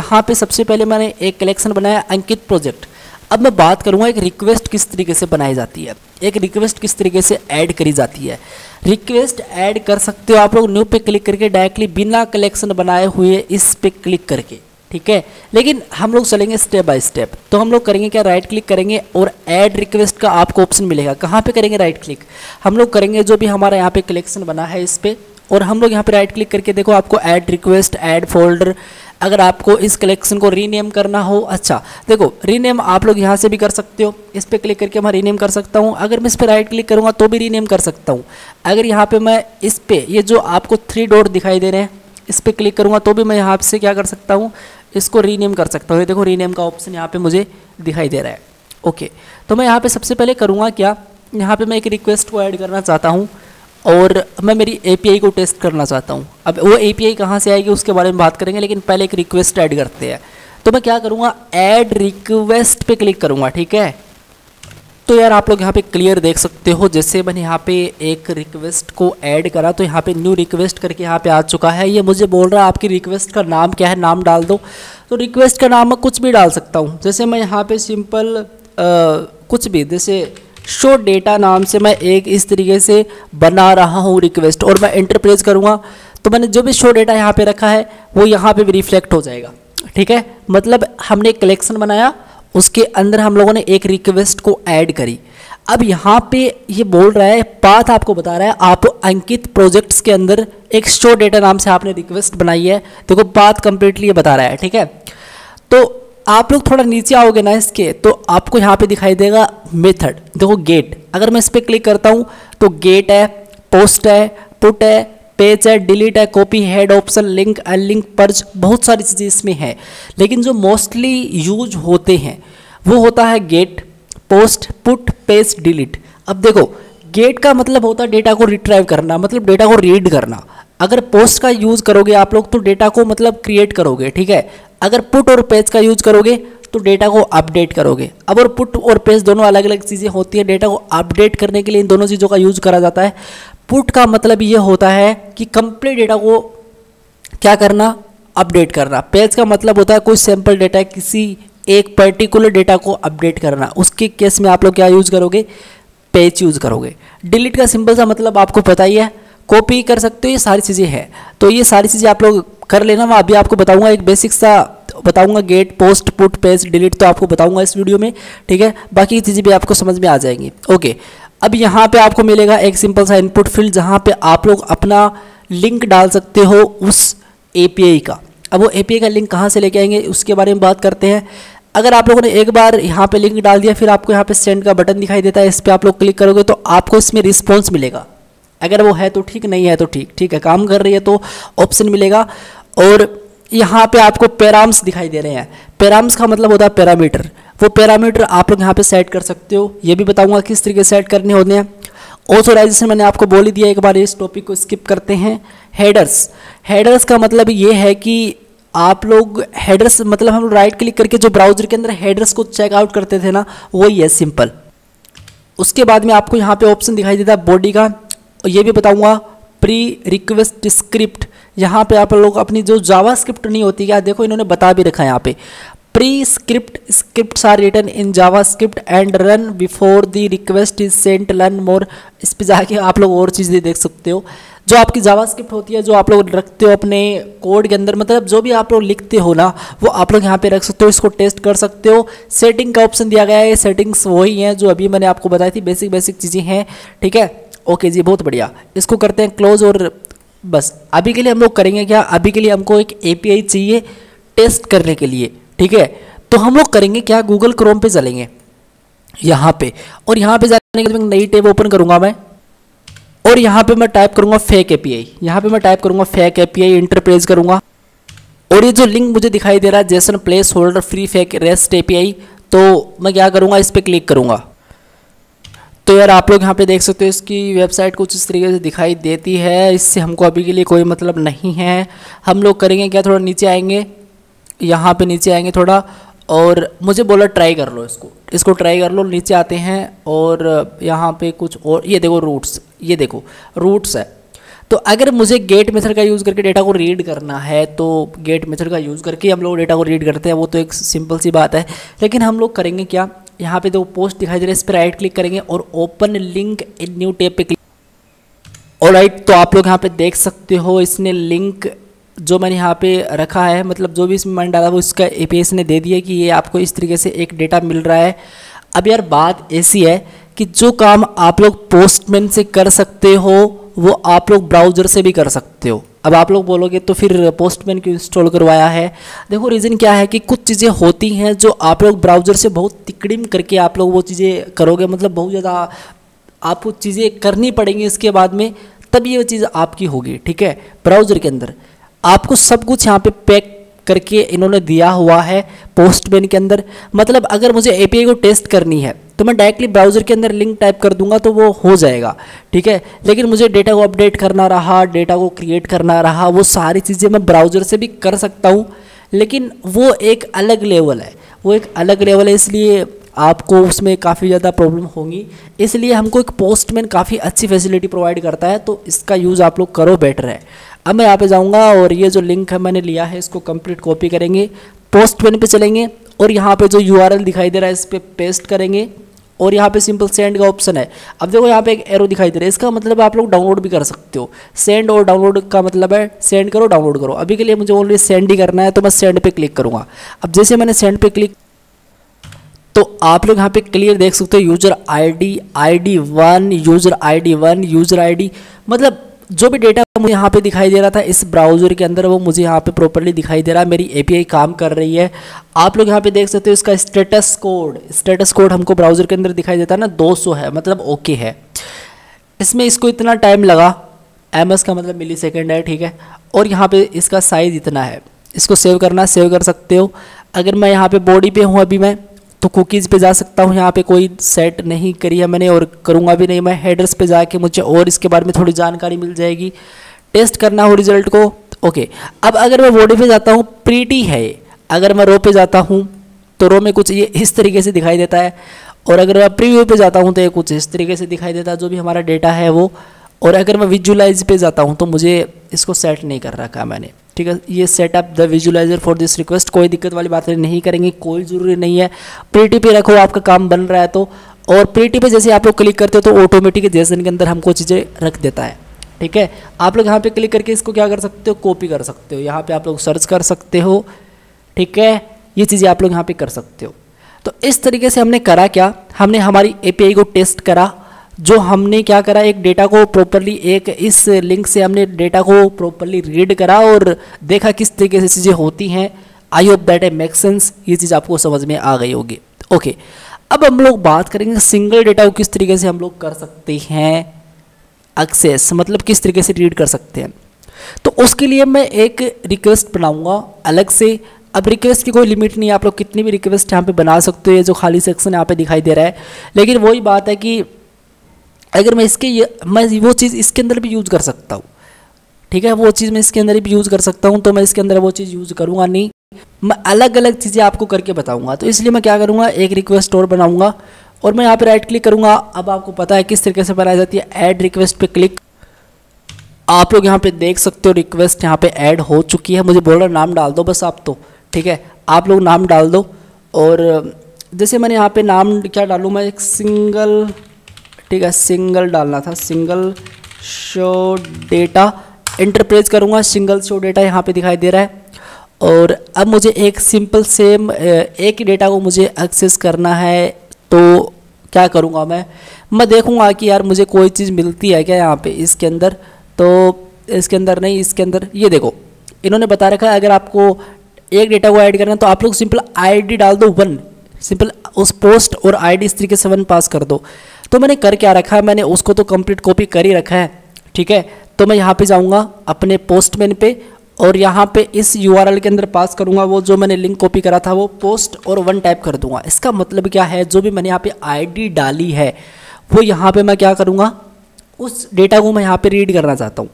यहाँ पर सबसे पहले मैंने एक कलेक्शन बनाया अंकित प्रोजेक्ट। अब मैं बात करूंगा एक रिक्वेस्ट किस तरीके से बनाई जाती है, एक रिक्वेस्ट किस तरीके से ऐड करी जाती है। रिक्वेस्ट ऐड कर सकते हो आप लोग न्यू पे क्लिक करके डायरेक्टली, बिना कलेक्शन बनाए हुए इस पे क्लिक करके, ठीक है। लेकिन हम लोग चलेंगे स्टेप बाय स्टेप, तो हम लोग करेंगे क्या, राइट क्लिक करेंगे और ऐड रिक्वेस्ट का आपको ऑप्शन मिलेगा। कहाँ पे करेंगे, राइट क्लिक, हम लोग करेंगे जो भी हमारा यहाँ पे कलेक्शन बना है इस पर, और हम लोग यहाँ पे राइट क्लिक करके देखो आपको ऐड रिक्वेस्ट, ऐड फोल्डर। अगर आपको इस कलेक्शन को रीनेम करना हो, अच्छा देखो रीनेम आप लोग यहाँ से भी कर सकते हो, इस पर क्लिक करके मैं रीनेम कर सकता हूँ। अगर मैं इस पर राइट क्लिक करूँगा तो भी रीनेम कर सकता हूँ। अगर यहाँ पे मैं इस पर, ये जो आपको थ्री डॉट दिखाई दे रहे हैं, इस पर क्लिक करूँगा तो भी मैं यहाँ से क्या कर सकता हूँ, इसको रीनेम कर सकता हूँ। ये देखो रीनेम का ऑप्शन यहाँ पर मुझे दिखाई दे रहा है। ओके, तो मैं यहाँ पर सबसे पहले करूँगा क्या, यहाँ पर मैं एक रिक्वेस्ट को ऐड करना चाहता हूँ और मैं मेरी एपीआई को टेस्ट करना चाहता हूँ। अब वो एपीआई कहाँ से आएगी उसके बारे में बात करेंगे, लेकिन पहले एक रिक्वेस्ट ऐड करते हैं। तो मैं क्या करूँगा, ऐड रिक्वेस्ट पे क्लिक करूँगा, ठीक है। तो यार आप लोग यहाँ पे क्लियर देख सकते हो, जैसे मैंने यहाँ पे एक रिक्वेस्ट को ऐड करा तो यहाँ पे न्यू रिक्वेस्ट करके यहाँ पे आ चुका है। ये मुझे बोल रहा है आपकी रिक्वेस्ट का नाम क्या है, नाम डाल दो। तो रिक्वेस्ट का नाम मैं कुछ भी डाल सकता हूँ, जैसे मैं यहाँ पर सिंपल कुछ भी, जैसे शो डेटा नाम से मैं एक इस तरीके से बना रहा हूँ रिक्वेस्ट, और मैं इंटरप्रेस करूँगा तो मैंने जो भी शो डेटा यहाँ पे रखा है वो यहाँ पे भी रिफ्लेक्ट हो जाएगा, ठीक है। मतलब हमने एक कलेक्शन बनाया, उसके अंदर हम लोगों ने एक रिक्वेस्ट को ऐड करी। अब यहाँ पे ये बोल रहा है, पाथ आपको बता रहा है, आप अंकित प्रोजेक्ट्स के अंदर एक शो डेटा नाम से आपने रिक्वेस्ट बनाई है, देखो पाथ कम्प्लीटली ये बता रहा है, ठीक है। तो आप लोग थोड़ा नीचे आओगे ना इसके, तो आपको यहाँ पे दिखाई देगा मेथड, देखो गेट। अगर मैं इस पर क्लिक करता हूँ तो गेट है, पोस्ट है, पुट है, पेज है, डिलीट है, copy, head, option, link, unlink, purge, बहुत सारी चीज़ें इसमें हैं। लेकिन जो मोस्टली यूज होते हैं वो होता है get, post, put, page, delete. अब देखो गेट का मतलब होता है डेटा को रिट्राइव करना, मतलब डेटा को रीड करना। अगर पोस्ट का यूज़ करोगे आप लोग तो डेटा को मतलब क्रिएट करोगे, ठीक है। अगर पुट और पेज का यूज करोगे तो डेटा को अपडेट करोगे। अब और पुट और पेस्ट दोनों अलग अलग चीज़ें होती है। डेटा को अपडेट करने के लिए इन दोनों चीज़ों का यूज़ करा जाता है। पुट का मतलब ये होता है कि कंप्लीट डेटा को क्या करना, अपडेट करना। पेज का मतलब होता है कोई सैम्पल डेटा, किसी एक पर्टिकुलर डेटा को अपडेट करना। उसके केस में आप लोग क्या यूज़ करोगे, पेज यूज़ करोगे। डिलीट का सिंपल सा मतलब आपको पता ही है, कॉपी कर सकते हो, ये सारी चीज़ें हैं। तो ये सारी चीज़ें आप लोग कर लेना। मैं अभी आपको बताऊंगा, एक बेसिक सा बताऊंगा, get, post, put, page, delete तो आपको बताऊंगा इस वीडियो में, ठीक है। बाकी चीज़ें भी आपको समझ में आ जाएंगी। ओके, अब यहाँ पे आपको मिलेगा एक सिंपल सा इनपुट फील्ड, जहाँ पे आप लोग अपना लिंक डाल सकते हो उस ए पी आई का। अब वो ए पी आई का लिंक कहाँ से लेके आएंगे उसके बारे में बात करते हैं। अगर आप लोगों ने एक बार यहाँ पे लिंक डाल दिया, फिर आपको यहाँ पे सेंड का बटन दिखाई देता है, इस पर आप लोग क्लिक करोगे तो आपको इसमें रिस्पॉन्स मिलेगा। अगर वो है तो ठीक, नहीं है तो ठीक, ठीक है, काम कर रही है तो ऑप्शन मिलेगा। और यहाँ पे आपको पैराम्स दिखाई दे रहे हैं। पैराम्स का मतलब होता है पैरामीटर। वो पैरामीटर आप लोग यहाँ पे सेट कर सकते हो, ये भी बताऊँगा किस तरीके से सेट करने होते हैं। ऑथोराइजेशन मैंने आपको बोल ही दिया, एक बार इस टॉपिक को स्किप करते हैं। हेडर्स, हेडर्स का मतलब ये है कि आप लोग हेडर्स मतलब हम राइट क्लिक करके जो ब्राउजर के अंदर हेडर्स को चेकआउट करते थे ना, वही है सिंपल। उसके बाद में आपको यहाँ पे ऑप्शन दिखाई देता है बॉडी का, और ये भी बताऊँगा प्री रिक्वेस्ट स्क्रिप्ट। यहाँ पे आप लोग अपनी जो जावा स्क्रिप्ट नहीं होती क्या, देखो इन्होंने बता भी रखा है यहाँ पे, pre script script are written in JavaScript and run before the request is sent, learn more. इस पर जाके आप लोग और चीज़ें देख सकते हो। जो आपकी जावा स्क्रिप्ट होती है, जो आप लोग रखते हो अपने कोड के अंदर, मतलब जो भी आप लोग लिखते हो ना, वो आप लोग यहाँ पे रख सकते हो, इसको टेस्ट कर सकते हो। सेटिंग का ऑप्शन दिया गया है, सेटिंग्स वही हैं जो अभी मैंने आपको बताई थी, बेसिक बेसिक चीज़ें हैं, ठीक है। ओके जी, बहुत बढ़िया, इसको करते हैं क्लोज। और बस अभी के लिए हम लोग करेंगे क्या, अभी के लिए हमको एक एपीआई चाहिए टेस्ट करने के लिए, ठीक है। तो हम लोग करेंगे क्या, गूगल क्रोम पे चलेंगे यहाँ पे, और यहाँ पे जाने के लिए मैं नई टैब ओपन करूँगा मैं, और यहाँ पे मैं टाइप करूँगा फेक एपीआई। यहाँ पे मैं टाइप करूँगा फेक एपीआई, इंटरप्रेज करूँगा, और ये जो लिंक मुझे दिखाई दे रहा है JSON placeholder free fake REST API, तो मैं क्या करूँगा, इस पर क्लिक करूँगा। तो यार आप लोग यहाँ पे देख सकते हो इसकी वेबसाइट कुछ इस तरीके से दिखाई देती है। इससे हमको अभी के लिए कोई मतलब नहीं है। हम लोग करेंगे क्या, थोड़ा नीचे आएंगे, यहाँ पे नीचे आएंगे थोड़ा, और मुझे बोला ट्राई कर लो, इसको इसको ट्राई कर लो। नीचे आते हैं और यहाँ पे कुछ और, ये देखो रूट्स, ये देखो रूट्स है। तो अगर मुझे गेट मेथड का यूज़ करके डेटा को रीड करना है, तो गेट मेथड का यूज़ करके हम लोग डेटा को रीड करते हैं, वो तो एक सिंपल सी बात है। लेकिन हम लोग करेंगे क्या, यहाँ पे दो पोस्ट दिखाई दे रहा है, इस पर राइट क्लिक करेंगे और open link in new tab पे क्लिक। ऑलराइट, तो आप लोग यहाँ पे देख सकते हो इसने लिंक जो मैंने यहाँ पे रखा है, मतलब जो भी इसमें मैंने डाला वो इसका एपीआई ने दे दिया कि ये आपको इस तरीके से एक डेटा मिल रहा है। अब यार बात ऐसी है कि जो काम आप लोग पोस्टमैन से कर सकते हो, वो आप लोग ब्राउजर से भी कर सकते हो। अब आप लोग बोलोगे तो फिर पोस्टमैन क्यों इंस्टॉल करवाया है। देखो रीज़न क्या है कि कुछ चीज़ें होती हैं जो आप लोग ब्राउज़र से बहुत तिकड़िम करके आप लोग वो चीज़ें करोगे, मतलब बहुत ज़्यादा आपको चीज़ें करनी पड़ेंगी इसके बाद में, तब ये चीज़ आपकी होगी, ठीक है। ब्राउज़र के अंदर आपको सब कुछ यहाँ पे पैक करके इन्होंने दिया हुआ है पोस्टमैन के अंदर। मतलब अगर मुझे एपीआई को टेस्ट करनी है तो मैं डायरेक्टली ब्राउज़र के अंदर लिंक टाइप कर दूंगा तो वो हो जाएगा, ठीक है। लेकिन मुझे डेटा को अपडेट करना रहा, डेटा को क्रिएट करना रहा, वो सारी चीज़ें मैं ब्राउज़र से भी कर सकता हूँ, लेकिन वो एक अलग लेवल है, वो एक अलग लेवल है, इसलिए आपको उसमें काफ़ी ज़्यादा प्रॉब्लम होगी। इसलिए हमको एक पोस्टमैन काफ़ी अच्छी फैसिलिटी प्रोवाइड करता है, तो इसका यूज़ आप लोग करो, बेटर है। अब मैं यहाँ पे जाऊँगा और ये जो लिंक है मैंने लिया है, इसको कंप्लीट कॉपी करेंगे, पोस्टमैन पे चलेंगे और यहाँ पे जो यूआरएल दिखाई दे रहा है इस पर पेस्ट करेंगे, और यहाँ पे सिंपल सेंड का ऑप्शन है। अब देखो यहाँ पे एक एरो दिखाई दे रहा है, इसका मतलब आप लोग डाउनलोड भी कर सकते हो। सेंड और डाउनलोड का मतलब है सेंड करो, डाउनलोड करो। अभी के लिए मुझे ओनली सेंड ही करना है, तो मैं सेंड पर क्लिक करूँगा। अब जैसे मैंने सेंड पर क्लिक, तो आप लोग यहाँ पे क्लियर देख सकते हो user ID, ID one, user ID one, user ID, मतलब जो भी डेटा मुझे यहाँ पे दिखाई दे रहा था इस ब्राउज़र के अंदर, वो मुझे यहाँ पे प्रॉपर्ली दिखाई दे रहा है, मेरी एपीआई काम कर रही है। आप लोग यहाँ पे देख सकते हो इसका स्टेटस कोड, स्टेटस कोड हमको ब्राउज़र के अंदर दिखाई देता है ना, दो सौ है, मतलब ओके है। इसमें इसको इतना टाइम लगा, एम एस का मतलब मिली सेकेंड है, ठीक है। और यहाँ पर इसका साइज़ इतना है, इसको सेव करना, सेव कर सकते हो। अगर मैं यहाँ पर बॉडी पे हूँ अभी मैं, तो कुकीज़ पे जा सकता हूँ, यहाँ पे कोई सेट नहीं करी है मैंने और करूँगा भी नहीं मैं। हेडर्स पे जाके मुझे और इसके बारे में थोड़ी जानकारी मिल जाएगी, टेस्ट करना हो रिजल्ट को, ओके। अब अगर मैं बॉडी पे जाता हूँ, प्रीटी है। अगर मैं रो पे जाता हूँ तो रो में कुछ ये इस तरीके से दिखाई देता है। और अगर मैं प्रीव्यू पे जाता हूँ तो ये कुछ इस तरीके से दिखाई देता है जो भी हमारा डेटा है वो। और अगर मैं विजुलाइज पे जाता हूँ तो मुझे इसको सेट नहीं कर रखा मैंने, ठीक है। ये setup the visualiser for this request, कोई दिक्कत वाली बात नहीं करेंगे, कोई ज़रूरी नहीं है। प्रीटी पे रखो, आपका काम बन रहा है तो। और प्रीटी पे जैसे आप लोग क्लिक करते हो तो ऑटोमेटिक जेसन के अंदर हमको चीज़ें रख देता है, ठीक है। आप लोग यहाँ पे क्लिक करके इसको क्या कर सकते हो, कॉपी कर सकते हो, यहाँ पे आप लोग सर्च कर सकते हो, ठीक है। ये चीज़ें आप लोग यहाँ पे कर सकते हो। तो इस तरीके से हमने करा क्या, हमने हमारी एपीआई को टेस्ट करा, जो हमने क्या करा, एक डेटा को प्रॉपरली, एक इस लिंक से हमने डेटा को प्रॉपरली रीड करा और देखा किस तरीके से चीज़ें होती हैं। I hope that make sense, ये चीज़ आपको समझ में आ गई होगी। ओके, अब हम लोग बात करेंगे सिंगल डेटा को किस तरीके से हम लोग कर सकते हैं एक्सेस, मतलब किस तरीके से रीड कर सकते हैं। तो उसके लिए मैं एक रिक्वेस्ट बनाऊंगा अलग से। अब रिक्वेस्ट की कोई लिमिट नहीं है, आप लोग कितनी भी रिक्वेस्ट यहाँ पे बना सकते हो। ये जो खाली सेक्शन यहाँ पे दिखाई दे रहा है, लेकिन वही बात है कि अगर मैं इसके ये, मैं वो चीज़ इसके अंदर भी यूज़ कर सकता हूँ, ठीक है। वो चीज़ मैं इसके अंदर भी यूज़ कर सकता हूँ, तो मैं इसके अंदर वो चीज़ यूज़ करूँगा नहीं, मैं अलग अलग चीज़ें आपको करके बताऊँगा। तो इसलिए मैं क्या करूँगा, एक रिक्वेस्ट और बनाऊँगा और मैं यहाँ पे राइट क्लिक करूँगा। अब आपको पता है किस तरीके से बनाई जाती है, ऐड रिक्वेस्ट पे क्लिक। आप लोग यहाँ पे देख सकते हो रिक्वेस्ट यहाँ पे ऐड हो चुकी है। मुझे बोल रहा नाम डाल दो बस आप, तो ठीक है, आप लोग नाम डाल दो। और जैसे मैंने यहाँ पे नाम क्या डालूँ मैं, एक सिंगल, ठीक है, सिंगल डालना था, सिंगल शो डेटा, इंटरप्रेज करूँगा, सिंगल शो डेटा यहाँ पर दिखाई दे रहा है। और अब मुझे एक सिंपल सेम एक ही डेटा को मुझे एक्सेस करना है, तो क्या करूँगा मैं मैं देखूँगा कि यार मुझे कोई चीज़ मिलती है क्या यहाँ पे इसके अंदर। तो इसके अंदर नहीं, इसके अंदर ये देखो इन्होंने बता रखा है, अगर आपको एक डेटा को ऐड करना है तो आप लोग सिंपल आईडी डाल दो वन, सिंपल उस पोस्ट और आईडी इस तरीके से वन पास कर दो। तो मैंने कर क्या रखा है, मैंने उसको तो कंप्लीट कॉपी कर ही रखा है, ठीक है। तो मैं यहाँ पर जाऊँगा अपने पोस्टमैन पे और यहाँ पे इस यूआरएल के अंदर पास करूँगा वो जो मैंने लिंक कॉपी करा था वो पोस्ट और वन टाइप कर दूँगा। इसका मतलब क्या है, जो भी मैंने यहाँ पे आईडी डाली है वो यहाँ पे मैं क्या करूँगा, उस डेटा को मैं यहाँ पे रीड करना चाहता हूँ।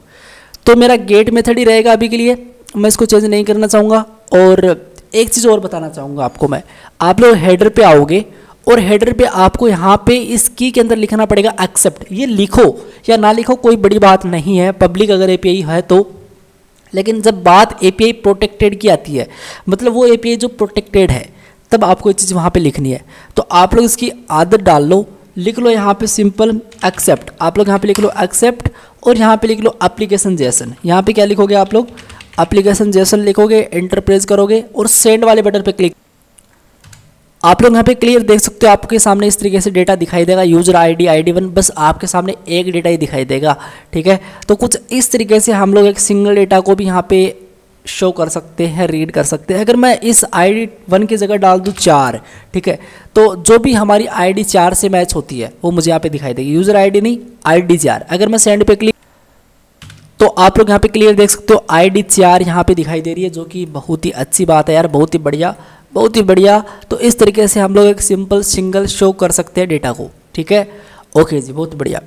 तो मेरा गेट मेथड ही रहेगा अभी के लिए, मैं इसको चेंज नहीं करना चाहूँगा। और एक चीज़ और बताना चाहूँगा आपको मैं, आप लोग हेडर पर आओगे और हेडर पे आपको यहाँ पे इस की के अंदर लिखना पड़ेगा एक्सेप्ट। ये लिखो या ना लिखो कोई बड़ी बात नहीं है, पब्लिक अगर एपीआई है तो। लेकिन जब बात एपीआई प्रोटेक्टेड की आती है, मतलब वो एपीआई जो प्रोटेक्टेड है, तब आपको ये चीज़ वहाँ पे लिखनी है। तो आप लोग इसकी आदत डाल लो, लिख लो यहाँ पे सिंपल एक्सेप्ट, आप लोग यहाँ पे लिख लो एक्सेप्ट और यहाँ पे लिख लो एप्लीकेशन जेसन। यहाँ पे क्या लिखोगे आप लोग, एप्लीकेशन जेसन लिखोगे, इंटरप्रेज करोगे और सेंड वाले बटन पर क्लिक। आप लोग यहाँ पे क्लियर देख सकते हो, आपके सामने इस तरीके से डेटा दिखाई देगा, यूजर आईडी, आईडी वन, बस आपके सामने एक डेटा ही दिखाई देगा, ठीक है। तो कुछ इस तरीके से हम लोग एक सिंगल डेटा को भी यहाँ पे शो कर सकते हैं, रीड कर सकते हैं। अगर मैं इस आईडी वन की जगह डाल दूँ चार, ठीक है, तो जो भी हमारी आईडी चार से मैच होती है वो मुझे यहाँ पर दिखाई देगी, यूज़र आईडी नहीं, आईडी चार। अगर मैं सेंड पे क्लिक, तो आप लोग यहाँ पे क्लियर देख सकते हो आईडी चार यहाँ पे दिखाई दे रही है, जो कि बहुत ही अच्छी बात है यार, बहुत ही बढ़िया, बहुत ही बढ़िया। तो इस तरीके से हम लोग एक सिंपल सिंगल शो कर सकते हैं डेटा को, ठीक है। ओके जी, बहुत बढ़िया।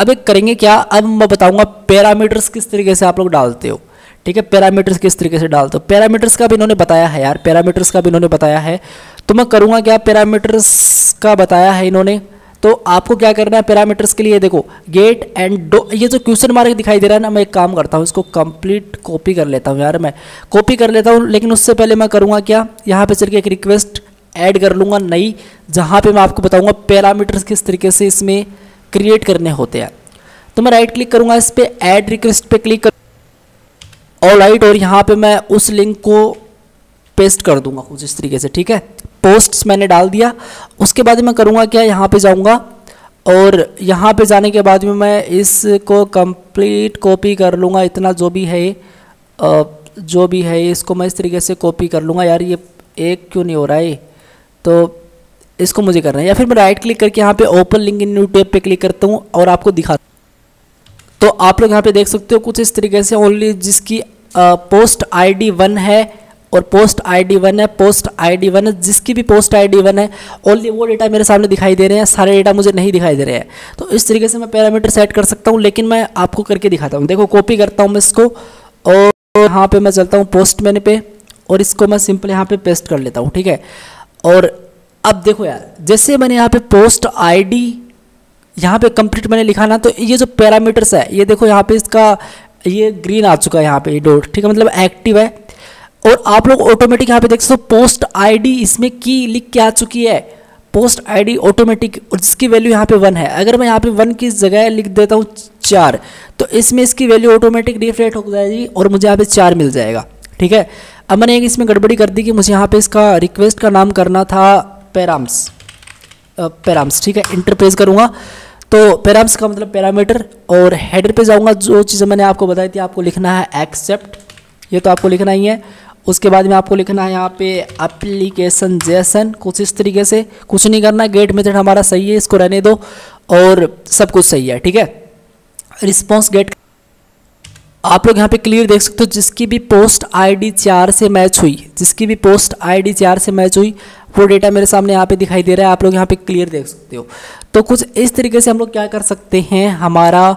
अब एक करेंगे क्या, अब मैं बताऊंगा पैरामीटर्स किस तरीके से आप लोग डालते हो, ठीक है। पैरामीटर्स किस तरीके से डालते हो, पैरामीटर्स का भी इन्होंने बताया है यार, पैरामीटर्स का भी इन्होंने बताया है। तो मैं करूँगा क्या, पैरामीटर्स का बताया है इन्होंने, तो आपको क्या करना है पैरामीटर्स के लिए, देखो गेट एंड डो, ये जो क्वेश्चन मार्क दिखाई दे रहा है ना, मैं एक काम करता हूँ इसको कंप्लीट कॉपी कर लेता हूँ यार, मैं कॉपी कर लेता हूँ। लेकिन उससे पहले मैं करूँगा क्या, यहाँ पे चल के एक रिक्वेस्ट ऐड कर लूँगा नई, जहाँ पे मैं आपको बताऊँगा पैरामीटर्स किस तरीके से इसमें क्रिएट करने होते हैं। तो मैं राइट क्लिक करूँगा इस पर, ऐड रिक्वेस्ट पर क्लिक कर, ऑलराइट, और यहाँ पर मैं उस लिंक को पेस्ट कर दूँगा कुछ इस तरीके से, ठीक है। पोस्ट्स मैंने डाल दिया, उसके बाद मैं करूँगा क्या, यहाँ पे जाऊँगा और यहाँ पे जाने के बाद में मैं इसको कंप्लीट कॉपी कर लूँगा, इतना जो भी है जो भी है इसको मैं इस तरीके से कॉपी कर लूँगा यार। ये एक क्यों नहीं हो रहा है, तो इसको मुझे करना है, या फिर मैं राइट क्लिक करके यहाँ पे open link in new tab पे क्लिक करता हूँ और आपको दिखा। तो आप लोग यहाँ पर देख सकते हो कुछ इस तरीके से, ओनली जिसकी पोस्ट आई डी वन है और पोस्ट आईडी वन है, पोस्ट आईडी वन है जिसकी भी पोस्ट आईडी वन है, ओनली वो डेटा मेरे सामने दिखाई दे रहे हैं, सारे डेटा मुझे नहीं दिखाई दे रहे हैं। तो इस तरीके से मैं पैरामीटर सेट कर सकता हूँ, लेकिन मैं आपको करके दिखाता हूँ। देखो कॉपी करता हूँ मैं इसको और यहाँ पे मैं चलता हूँ पोस्टमैन पे और इसको मैं सिंपल यहाँ पे पेस्ट कर लेता हूँ, ठीक है। और अब देखो यार, जैसे मैंने यहाँ पे पोस्ट आईडी यहाँ पे कंप्लीट मैंने लिखा ना, तो ये जो पैरामीटर्स है ये देखो यहाँ पे इसका ये ग्रीन आ चुका है यहाँ पे ये डॉट, ठीक है, मतलब एक्टिव है। और आप लोग ऑटोमेटिक यहाँ पे देख सकते हो पोस्ट आईडी इसमें की लिख के आ चुकी है, पोस्ट आईडी ऑटोमेटिक, और जिसकी वैल्यू यहाँ पे वन है। अगर मैं यहाँ पे वन की जगह लिख देता हूँ चार, तो इसमें इसकी वैल्यू ऑटोमेटिक रिफ्लेक्ट हो जाएगी और मुझे यहाँ पे चार मिल जाएगा, ठीक है। अब मैंने एक इसमें गड़बड़ी कर दी कि मुझे यहाँ पे इसका रिक्वेस्ट का नाम करना था पैराम्स, पैराम्स ठीक है, इंटरपेज करूँगा तो पैराम्स का मतलब पैरामीटर। और हेडर पे जाऊँगा, जो चीज़ें मैंने आपको बताई थी, आपको लिखना है एक्सेप्ट, ये तो आपको लिखना ही है। उसके बाद में आपको लिखना है यहाँ पे एप्लीकेशन जेसन, कुछ इस तरीके से, कुछ नहीं करना, गेट मेथड हमारा सही है, इसको रहने दो और सब कुछ सही है, ठीक है। रिस्पॉन्स गेट आप लोग यहाँ पे क्लियर देख सकते हो, जिसकी भी पोस्ट आईडी चार से मैच हुई, जिसकी भी पोस्ट आईडी चार से मैच हुई वो डेटा मेरे सामने यहाँ पे दिखाई दे रहा है, आप लोग यहाँ पे क्लियर देख सकते हो। तो कुछ इस तरीके से हम लोग क्या कर सकते हैं, हमारा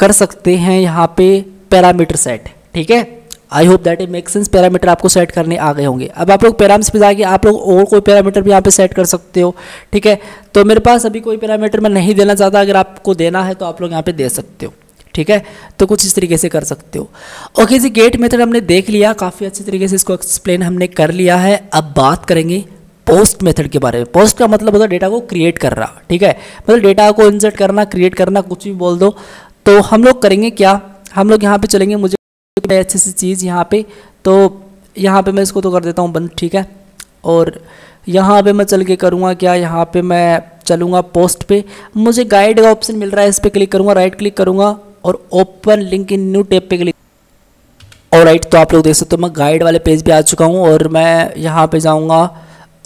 कर सकते हैं यहाँ पे पैरामीटर सेट, ठीक है। I hope that it make sense, parameter आपको सेट करने आ गए होंगे। अब आप लोग पैराम्स पे जाके आप लोग और कोई पैरामीटर भी यहाँ पे सेट कर सकते हो, ठीक है। तो मेरे पास अभी कोई पैरामीटर मैं नहीं देना चाहता, अगर आपको देना है तो आप लोग यहाँ पे दे सकते हो, ठीक है। तो कुछ इस तरीके से कर सकते हो। ओके जी, गेट मेथड हमने देख लिया, काफ़ी अच्छे तरीके से इसको एक्सप्लेन हमने कर लिया है। अब बात करेंगे पोस्ट मेथड के बारे में। पोस्ट का मतलब होता है डेटा को क्रिएट करना, ठीक है, मतलब डेटा को इंसर्ट करना, क्रिएट करना, कुछ भी बोल दो। तो हम लोग करेंगे क्या, हम लोग यहाँ पे चलेंगे, मुझे अच्छी सी चीज़ यहाँ पे, तो यहाँ पे मैं इसको तो कर देता हूँ बंद, ठीक है। और यहाँ पे मैं चल के करूँगा क्या, यहाँ पे मैं चलूँगा पोस्ट पे, मुझे गाइड का ऑप्शन मिल रहा है, इस पर क्लिक करूँगा, राइट क्लिक करूँगा और open link in new tab पे क्लिक। ऑलराइट, तो आप लोग देख सकते हो मैं गाइड वाले पेज पे आ चुका हूँ और मैं यहाँ पे जाऊँगा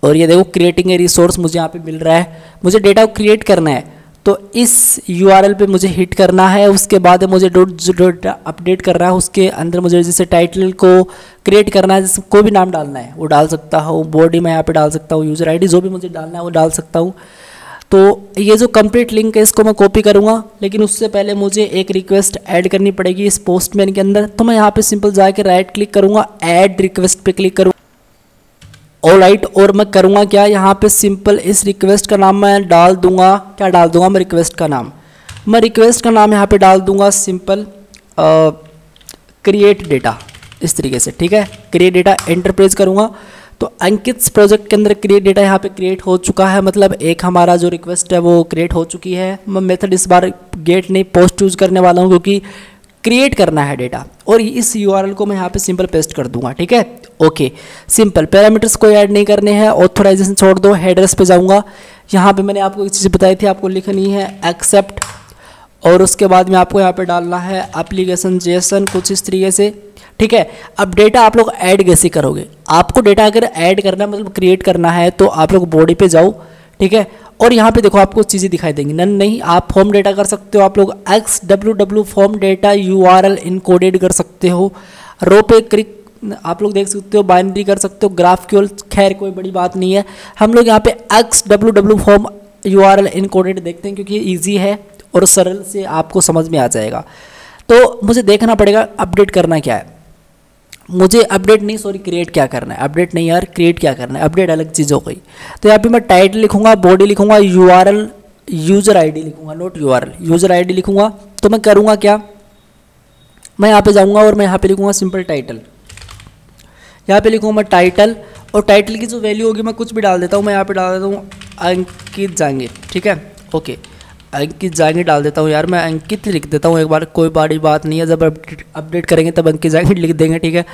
और ये देखो क्रिएटिंग ए रिसोर्स मुझे यहाँ पे मिल रहा है। मुझे डेटा को क्रिएट करना है तो इस यू आर एल पे मुझे हिट करना है, उसके बाद मुझे डेटा अपडेट करना है, उसके अंदर मुझे जैसे टाइटल को क्रिएट करना है, जैसे कोई भी नाम डालना है वो डाल सकता हूँ, बॉडी में यहाँ पे डाल सकता हूँ, यूज़र आईडी जो भी मुझे डालना है वो डाल सकता हूँ। तो ये जो कंप्लीट लिंक है इसको मैं कॉपी करूँगा, लेकिन उससे पहले मुझे एक रिक्वेस्ट ऐड करनी पड़ेगी इस पोस्टमैन के अंदर। तो मैं यहाँ पर सिंपल जाके राइट क्लिक करूँगा, ऐड रिक्वेस्ट पे क्लिक करूँगा। ऑलराइट, और मैं करूँगा क्या, यहाँ पे सिंपल इस रिक्वेस्ट का नाम मैं डाल दूँगा, क्या डाल दूँगा मैं रिक्वेस्ट का नाम, मैं रिक्वेस्ट का नाम यहाँ पे डाल दूँगा सिंपल क्रिएट डेटा, इस तरीके से, ठीक है, क्रिएट डेटा एंटरप्रेज करूँगा। तो अंकित प्रोजेक्ट के अंदर क्रिएट डेटा यहाँ पे क्रिएट हो चुका है, मतलब एक हमारा जो रिक्वेस्ट है वो क्रिएट हो चुकी है। मैं मेथड इस बार गेट नहीं पोस्ट यूज़ करने वाला हूँ, क्योंकि क्रिएट करना है डेटा, और इस यूआरएल को मैं यहाँ पे सिंपल पेस्ट कर दूंगा, ठीक है। ओके, सिंपल पैरामीटर्स को ऐड नहीं करने हैं, ऑथोराइजेशन छोड़ दो। हेडर्स पे जाऊँगा, यहाँ पे मैंने आपको एक चीज़ बताई थी, आपको लिखनी है एक्सेप्ट और उसके बाद में आपको यहाँ पे डालना है एप्लीकेशन जेसन, कुछ इस तरीके से, ठीक है। अब डेटा आप लोग ऐड कैसे करोगे, आपको डेटा अगर ऐड करना है, मतलब क्रिएट करना है, तो आप लोग बॉडी पे जाओ, ठीक है, और यहाँ पे देखो आपको चीज़ें दिखाई देंगी। नन नहीं, आप फॉर्म डेटा कर सकते हो, आप लोग X W W form data U R L encoded कर सकते हो, रो पे क्लिक आप लोग देख सकते हो, बाइनरी कर सकते हो, ग्राफ केवल, खैर कोई बड़ी बात नहीं है। हम लोग यहाँ पे X W W form U R L encoded देखते हैं, क्योंकि ये ईजी है और सरल से आपको समझ में आ जाएगा। तो मुझे देखना पड़ेगा अपडेट करना क्या है, मुझे अपडेट नहीं सॉरी क्रिएट क्या करना है, अपडेट नहीं यार क्रिएट क्या करना है, अपडेट अलग चीज़ हो गई। तो यहाँ पे मैं टाइटल लिखूंगा, बॉडी लिखूंगा, यूआरएल यूज़र आईडी लिखूंगा, नोट यूआरएल यूज़र आईडी लिखूंगा। तो मैं करूँगा क्या, मैं यहाँ पे जाऊँगा और मैं यहाँ पे लिखूँगा सिंपल टाइटल, यहाँ पे लिखूँगा मैं टाइटल, और टाइटल की जो वैल्यू होगी मैं कुछ भी डाल देता हूँ, मैं यहाँ पर डाल देता हूँ अंकित जाएंगे, ठीक है। ओके, अंकित जाएंगे डाल देता हूँ, यार मैं अंकित लिख देता हूँ एक बार, कोई बड़ी बात नहीं है, जब अपडेट अपडेट करेंगे तब अंकित जाएंगे लिख देंगे, ठीक है।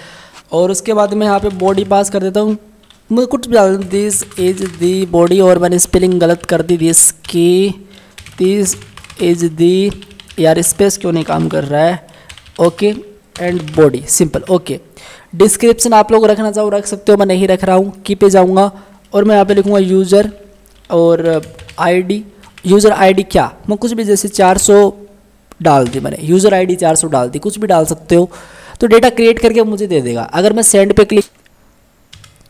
और उसके बाद मैं यहाँ पे बॉडी पास कर देता हूँ, मैं कुछ भी डाल दूँ, दिस इज दी बॉडी, और मैंने स्पेलिंग गलत कर दी दिस की, दिस इज दी, यार स्पेस क्यों नहीं काम कर रहा है। Okay and body simple. Okay, description आप लोग रखना चाहो रख सकते हो, मैं नहीं रख रहा हूँ, की पे जाऊँगा और मैं यहाँ पर लिखूँगा यूज़र और आई डी, यूज़र आईडी क्या मैं कुछ भी जैसे चार सौ डाल दी, मैंने यूज़र आईडी चार सौ डाल दी, कुछ भी डाल सकते हो। तो डेटा क्रिएट करके मुझे दे देगा। अगर मैं सेंड पे क्लिक,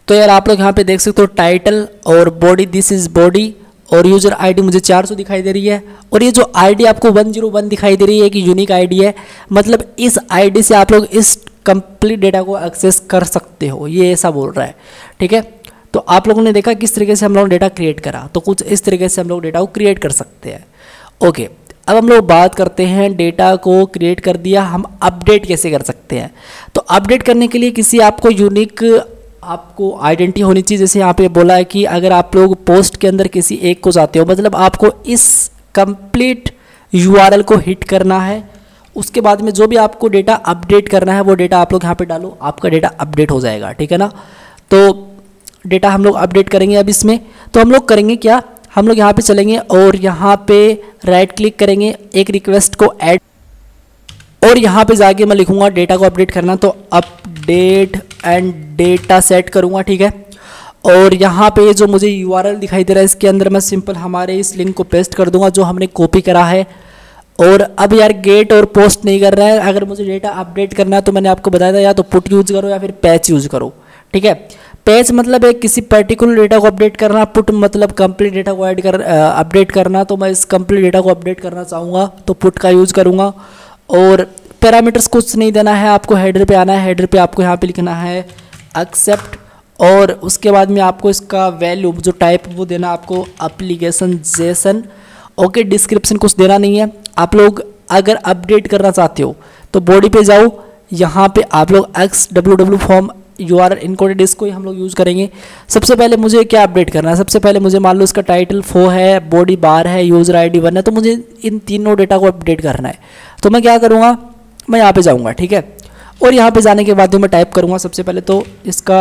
तो यार आप लोग यहाँ पे देख सकते हो टाइटल और बॉडी दिस इज़ बॉडी और यूज़र आईडी मुझे चार सौ दिखाई दे रही है, और ये जो आईडी आपको एक सौ एक दिखाई दे रही है एक यूनिक आईडी है, मतलब इस आईडी से आप लोग इस कंप्लीट डेटा को एक्सेस कर सकते हो, ये ऐसा बोल रहा है, ठीक है। तो आप लोगों ने देखा किस तरीके से हम लोग डेटा क्रिएट करा, तो कुछ इस तरीके से हम लोग डेटा को क्रिएट कर सकते हैं। ओके, अब हम लोग बात करते हैं डेटा को क्रिएट कर दिया, हम अपडेट कैसे कर सकते हैं। तो अपडेट करने के लिए किसी आपको यूनिक आपको आइडेंटिटी होनी चाहिए। जैसे यहाँ पे बोला है कि अगर आप लोग पोस्ट के अंदर किसी एक को चाहते हो, मतलब आपको इस कंप्लीट यूआरएल को हिट करना है, उसके बाद में जो भी आपको डेटा अपडेट करना है वो डेटा आप लोग यहाँ पे डालो, आपका डेटा अपडेट हो जाएगा, ठीक है ना। तो डेटा हम लोग अपडेट करेंगे। अब इसमें तो हम लोग करेंगे क्या, हम लोग यहाँ पे चलेंगे और यहाँ पे राइट क्लिक करेंगे, एक रिक्वेस्ट को ऐड, और यहाँ पे जाके मैं लिखूँगा डेटा को अपडेट करना, तो अपडेट एंड डेटा सेट करूँगा, ठीक है। और यहाँ पे जो मुझे यूआरएल दिखाई दे रहा है इसके अंदर मैं सिंपल हमारे इस लिंक को पेस्ट कर दूँगा जो हमने कॉपी करा है। और अब यार गेट और पोस्ट नहीं कर रहा है, अगर मुझे डेटा अपडेट करना है तो मैंने आपको बताया था या तो पुट यूज़ करो या फिर पैच यूज़ करो, ठीक है। पैच मतलब एक किसी पर्टिकुलर डेटा को अपडेट करना, पुट मतलब कंप्लीट डेटा को ऐड कर अपडेट करना, तो मैं इस कंप्लीट डेटा को अपडेट करना चाहूँगा तो पुट का यूज़ करूँगा। और पैरामीटर्स कुछ नहीं देना है आपको, हेडर पे आना है, हेडर पे आपको यहाँ पे लिखना है एक्सेप्ट, और उसके बाद में आपको इसका वैल्यू जो टाइप वो देना आपको एप्लीकेशन जेसन, ओके। डिस्क्रिप्शन कुछ देना नहीं है। आप लोग अगर अपडेट करना चाहते हो तो बॉडी पे जाओ, यहाँ पे आप लोग X W W form U R encoded इसको हम लोग यूज़ करेंगे। सबसे पहले मुझे क्या अपडेट करना है, सबसे पहले मुझे मान लो इसका टाइटल फो है, बॉडी बार है, यूज़र आई डी वन है, तो मुझे इन तीनों डेटा को अपडेट करना है। तो मैं क्या करूँगा, मैं यहाँ पर जाऊँगा, ठीक है। और यहाँ पर जाने के बाद मैं टाइप करूँगा सबसे पहले तो इसका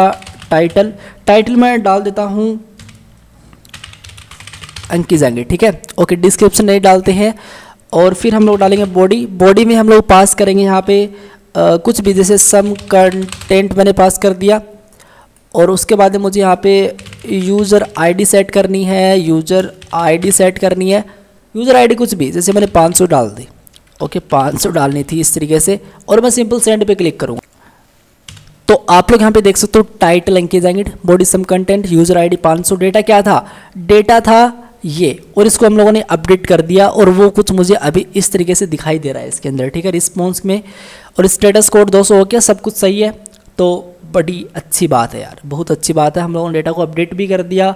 टाइटल, टाइटल मैं डाल देता हूँ अंकित जाएंगे, ठीक है, ओके। डिस्क्रिप्शन नहीं डालते हैं और फिर हम लोग डालेंगे बॉडी। बॉडी में हम लोग पास करेंगे यहाँ पे आ, कुछ भी, जैसे सम कंटेंट मैंने पास कर दिया। और उसके बाद मुझे यहाँ पे यूज़र आईडी सेट करनी है, यूज़र आईडी सेट करनी है, यूज़र आईडी कुछ भी, जैसे मैंने पाँच सौ डाल दी, ओके, पाँच सौ डालनी थी इस तरीके से। और मैं सिंपल सेंड पे क्लिक करूँगा तो आप लोग यहाँ पे देख सकते हो टाइटल अंकित जाएंगे, body some content, user ID पाँच सौ। डेटा क्या था, डेटा था ये, और इसको हम लोगों ने अपडेट कर दिया और वो कुछ मुझे अभी इस तरीके से दिखाई दे रहा है इसके अंदर, ठीक है, रिस्पॉन्स में। और स्टेटस कोड दो सौ हो गया, सब कुछ सही है, तो बड़ी अच्छी बात है यार, बहुत अच्छी बात है, हम लोगों ने डेटा को अपडेट भी कर दिया।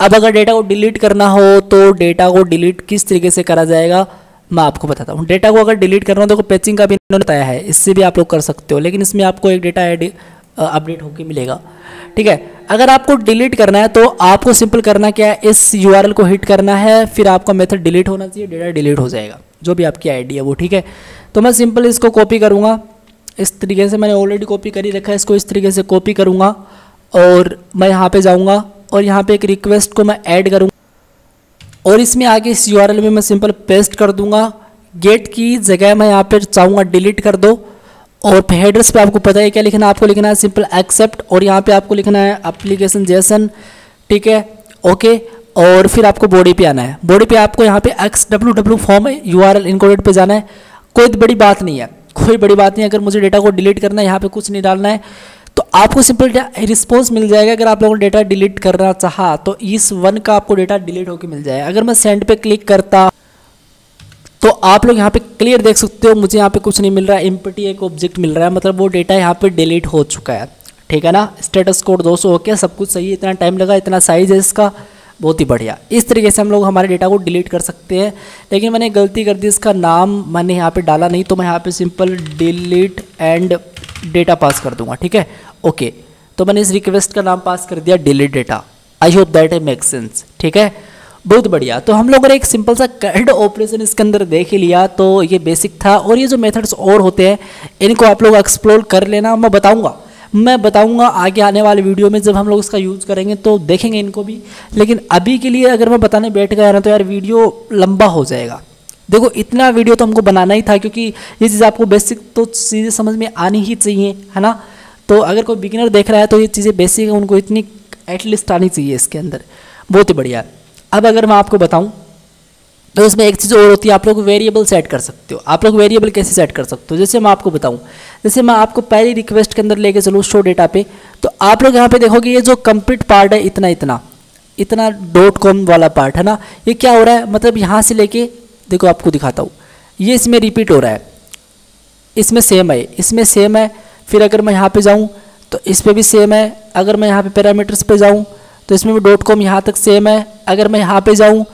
अब अगर डेटा को डिलीट करना हो तो डेटा को डिलीट किस तरीके से करा जाएगा मैं आपको बताता हूँ। डेटा को अगर डिलीट करना हो तो पैचिंग का भी इन्होंने बताया है, इससे भी आप लोग कर सकते हो, लेकिन इसमें आपको एक डेटा एड अपडेट होके मिलेगा, ठीक है। अगर आपको डिलीट करना है तो आपको सिंपल करना क्या है, इस यूआरएल को हिट करना है, फिर आपका मेथड डिलीट होना चाहिए, डेटा डिलीट हो जाएगा जो भी आपकी आईडी है वो, ठीक है। तो मैं सिंपल इसको कॉपी करूँगा इस तरीके से, मैंने ऑलरेडी कॉपी कर ही रखा है, इसको इस तरीके से कॉपी करूँगा और मैं यहाँ पर जाऊँगा और यहाँ पर एक रिक्वेस्ट को मैं ऐड करूँगा और इसमें आके इस यूआरएल में मैं सिंपल पेस्ट कर दूँगा। गेट की जगह मैं यहाँ पर चाहूँगा डिलीट कर दो। और हेडर्स पे आपको पता है क्या लिखना है, आपको लिखना है सिंपल एक्सेप्ट और यहाँ पे आपको लिखना है एप्लीकेशन जेसन, ठीक है, ओके। और फिर आपको बॉडी पे आना है, बॉडी पे आपको यहाँ पे X W W form U R L encoded पे जाना है। कोई बड़ी बात नहीं है, कोई बड़ी बात नहीं है। अगर मुझे डेटा को डिलीट करना है, यहाँ पर कुछ नहीं डालना है, तो आपको सिंपल रिस्पॉन्स मिल जाएगा। अगर आप लोगों को डेटा डिलीट करना चाहा तो इस वन का आपको डेटा डिलीट होकर मिल जाएगा। अगर मैं सेंड पे क्लिक करता तो आप लोग यहाँ पे क्लियर देख सकते हो मुझे यहाँ पे कुछ नहीं मिल रहा है, एम्प्टी एक ऑब्जेक्ट मिल रहा है, मतलब वो डेटा यहाँ पे डिलीट हो चुका है, ठीक है ना। स्टेटस कोड दो सौ हो गया, सब कुछ सही है, इतना टाइम लगा, इतना साइज़ है इसका, बहुत ही बढ़िया। इस तरीके से हम लोग हमारे डेटा को डिलीट कर सकते हैं। लेकिन मैंने गलती कर दी, इसका नाम मैंने यहाँ पर डाला नहीं, तो मैं यहाँ पर simple delete and data pass कर दूँगा, ठीक है, ओके। तो मैंने इस रिक्वेस्ट का नाम पास कर दिया delete data. I hope that it makes sense, ठीक है, बहुत बढ़िया। तो हम लोगों ने एक सिंपल सा कर्ड ऑपरेशन इसके अंदर देख लिया, तो ये बेसिक था। और ये जो मेथड्स और होते हैं इनको आप लोग एक्सप्लोर कर लेना, मैं बताऊंगा मैं बताऊंगा आगे आने वाले वीडियो में, जब हम लोग इसका यूज़ करेंगे तो देखेंगे इनको भी। लेकिन अभी के लिए अगर मैं बताने बैठ गया ना तो यार वीडियो लंबा हो जाएगा। देखो इतना वीडियो तो हमको बनाना ही था, क्योंकि ये चीज़ आपको बेसिक तो चीज़ें समझ में आनी ही चाहिए, है ना। तो अगर कोई बिगिनर देख रहा है तो ये चीज़ें बेसिक है, उनको इतनी एटलीस्ट आनी चाहिए इसके अंदर, बहुत ही बढ़िया। अब अगर मैं आपको बताऊं तो इसमें एक चीज़ और होती है, आप लोग वेरिएबल सेट कर सकते हो। आप लोग वेरिएबल कैसे सेट कर सकते हो, जैसे मैं आपको बताऊं, जैसे मैं आपको पहली रिक्वेस्ट के अंदर लेके चलूँ शो डेटा पे, तो आप लोग यहाँ पे देखोगे ये जो कंप्लीट पार्ट है, इतना इतना इतना डॉट कॉम वाला पार्ट है ना, ये क्या हो रहा है, मतलब यहाँ से लेके देखो आपको दिखाता हूँ, ये इसमें रिपीट हो रहा है, इसमें सेम है, इसमें सेम है। फिर अगर मैं यहाँ पर जाऊँ तो इस पर भी सेम है। अगर मैं यहाँ पर पैरामीटर्स पर जाऊँ तो इसमें भी डॉट कॉम यहाँ तक सेम है। अगर मैं यहाँ पे जाऊँ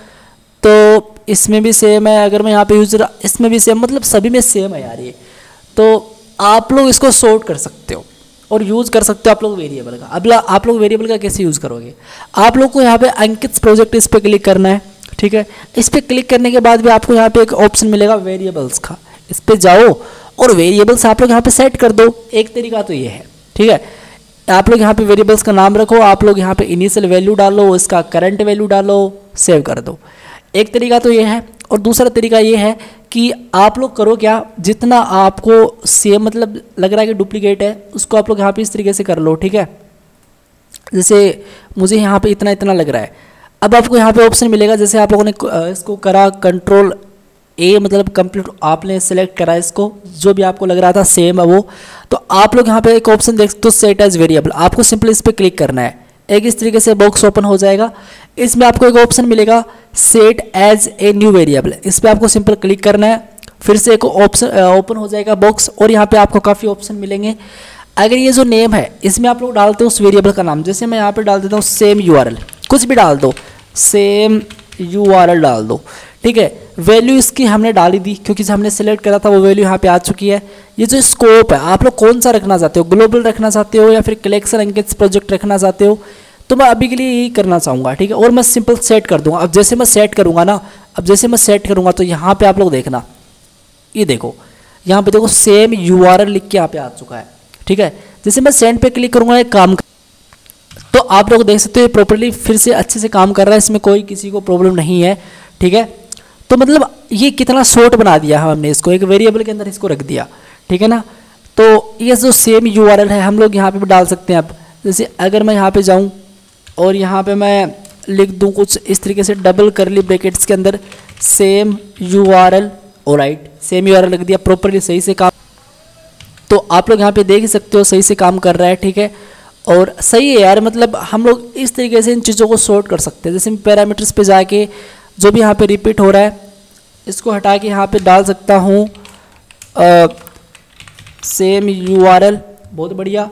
तो इसमें भी सेम है, अगर मैं यहाँ पे यूज़र इसमें भी सेम, मतलब सभी में सेम है यार ये। तो आप लोग इसको सॉर्ट कर सकते हो और यूज़ कर सकते हो आप लोग वेरिएबल का। अब आप लोग वेरिएबल का कैसे यूज़ करोगे? आप लोग को यहाँ पे अंकित प्रोजेक्ट इस पर क्लिक करना है, ठीक है। इस पर क्लिक करने के बाद भी आपको यहाँ पे एक ऑप्शन मिलेगा वेरिएबल्स का, इस पर जाओ और वेरिएबल्स आप लोग यहाँ पे सेट कर दो। एक तरीका तो ये है, ठीक है। आप लोग यहाँ पे वेरिएबल्स का नाम रखो, आप लोग यहाँ पे इनिशियल वैल्यू डालो, इसका करंट वैल्यू डालो, सेव कर दो। एक तरीका तो ये है। और दूसरा तरीका ये है कि आप लोग करो क्या, जितना आपको सेम मतलब लग रहा है कि डुप्लीकेट है उसको आप लोग यहाँ पे इस तरीके से कर लो, ठीक है। जैसे मुझे यहाँ पे इतना इतना लग रहा है, अब आपको यहाँ पे ऑप्शन मिलेगा। जैसे आप लोगों ने इसको करा कंट्रोल ए, मतलब कंप्लीट आपने सेलेक्ट करा इसको, जो भी आपको लग रहा था सेम है वो, तो आप लोग यहाँ पे एक ऑप्शन देख सकते हो सेट एज वेरिएबल। आपको सिंपली इस पर क्लिक करना है, एक इस तरीके से बॉक्स ओपन हो जाएगा। इसमें आपको एक ऑप्शन मिलेगा set as a new variable, इस पर आपको सिंपल क्लिक करना है। फिर से एक ऑप्शन ओपन हो जाएगा बॉक्स और यहाँ पे आपको काफ़ी ऑप्शन मिलेंगे। अगर ये जो नेम है इसमें आप लोग डालते हो उस वेरिएबल का नाम, जैसे मैं यहाँ पे डाल देता हूँ सेम यूआरएल, कुछ भी डाल दो, सेम यूआरएल डाल दो, ठीक है। वैल्यू इसकी हमने डाली दी क्योंकि हमने सेलेक्ट करा था वो वैल्यू यहाँ पे आ चुकी है। ये जो स्कोप है आप लोग कौन सा रखना चाहते हो, ग्लोबल रखना चाहते हो या फिर कलेक्शन अंकित प्रोजेक्ट रखना चाहते हो, तो मैं अभी के लिए यही करना चाहूँगा, ठीक है। और मैं सिंपल सेट कर दूँगा। अब जैसे मैं सेट करूँगा ना अब जैसे मैं सेट करूँगा तो यहाँ पे आप लोग देखना, ये देखो यहाँ पे देखो सेम यूआरएल लिख के यहाँ पे आ चुका है, ठीक है। जैसे मैं सेंड पे क्लिक करूँगा एक काम कर... तो आप लोग देख सकते हो ये प्रॉपरली फिर से अच्छे से काम कर रहा है, इसमें कोई किसी को प्रॉब्लम नहीं है, ठीक है। तो मतलब ये कितना शॉर्ट बना दिया हमने इसको, एक वेरिएबल के अंदर इसको रख दिया, ठीक है ना। तो ये जो सेम यूआरएल है हम लोग यहाँ पे भी डाल सकते हैं। अब जैसे अगर मैं यहाँ पे जाऊँ और यहाँ पे मैं लिख दूँ कुछ इस तरीके से डबल करली ब्रैकेट्स के अंदर same URL, alright same URL रख दिया प्रॉपरली, सही से काम। तो आप लोग यहाँ पे देख सकते हो सही से काम कर रहा है, ठीक है। और सही है यार, मतलब हम लोग इस तरीके से इन चीज़ों को सॉर्ट कर सकते हैं। जैसे पैरामीटर्स पे जाके जो भी यहाँ पे रिपीट हो रहा है इसको हटा के यहाँ पे डाल सकता हूँ सेम यूआरएल, बहुत बढ़िया।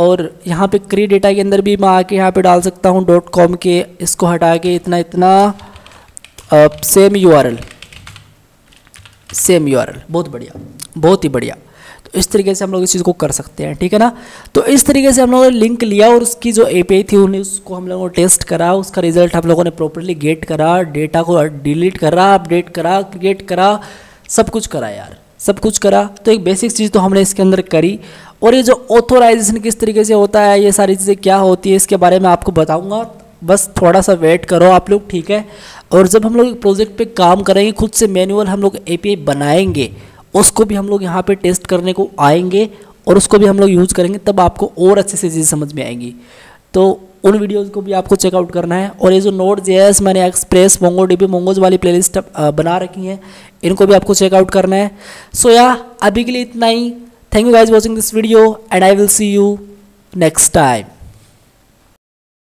और यहाँ पे क्री डेटा के अंदर भी मैं आके यहाँ पे डाल सकता हूँ डॉट कॉम के, इसको हटा के इतना इतना सेम यूआरएल, सेम यूआरएल, बहुत बढ़िया, बहुत ही बढ़िया। तो इस तरीके से हम लोग इस चीज़ को कर सकते हैं, ठीक है ना। तो इस तरीके से हम लोगों ने लिंक लिया और उसकी जो एपीआई थी उन्हें उसको हम लोगों ने टेस्ट करा, उसका रिजल्ट हम लोगों ने प्रॉपरली गेट करा, डेटा को डिलीट करा, अपडेट करा, क्रिएट करा, सब कुछ करा यार, सब कुछ करा। तो एक बेसिक चीज़ तो हमने इसके अंदर करी। और ये जो ऑथोराइजेशन किस तरीके से होता है, ये सारी चीज़ें क्या होती है, इसके बारे में आपको बताऊंगा, बस थोड़ा सा वेट करो आप लोग, ठीक है। और जब हम लोग प्रोजेक्ट पे काम करेंगे, खुद से मैनुअल हम लोग एपीआई बनाएंगे, उसको भी हम लोग यहाँ पे टेस्ट करने को आएंगे और उसको भी हम लोग यूज़ करेंगे, तब आपको और अच्छे से चीज़ें समझ में आएंगी। तो उन वीडियोज़ को भी आपको चेकआउट करना है। और ये जो नोड.js मैंने एक्सप्रेस मोंगोडीबी मोंगोज वाली प्लेलिस्ट बना रखी है, इनको भी आपको चेकआउट करना है। सो या अभी के लिए इतना ही। Thank you guys watching this video and I will see you next time.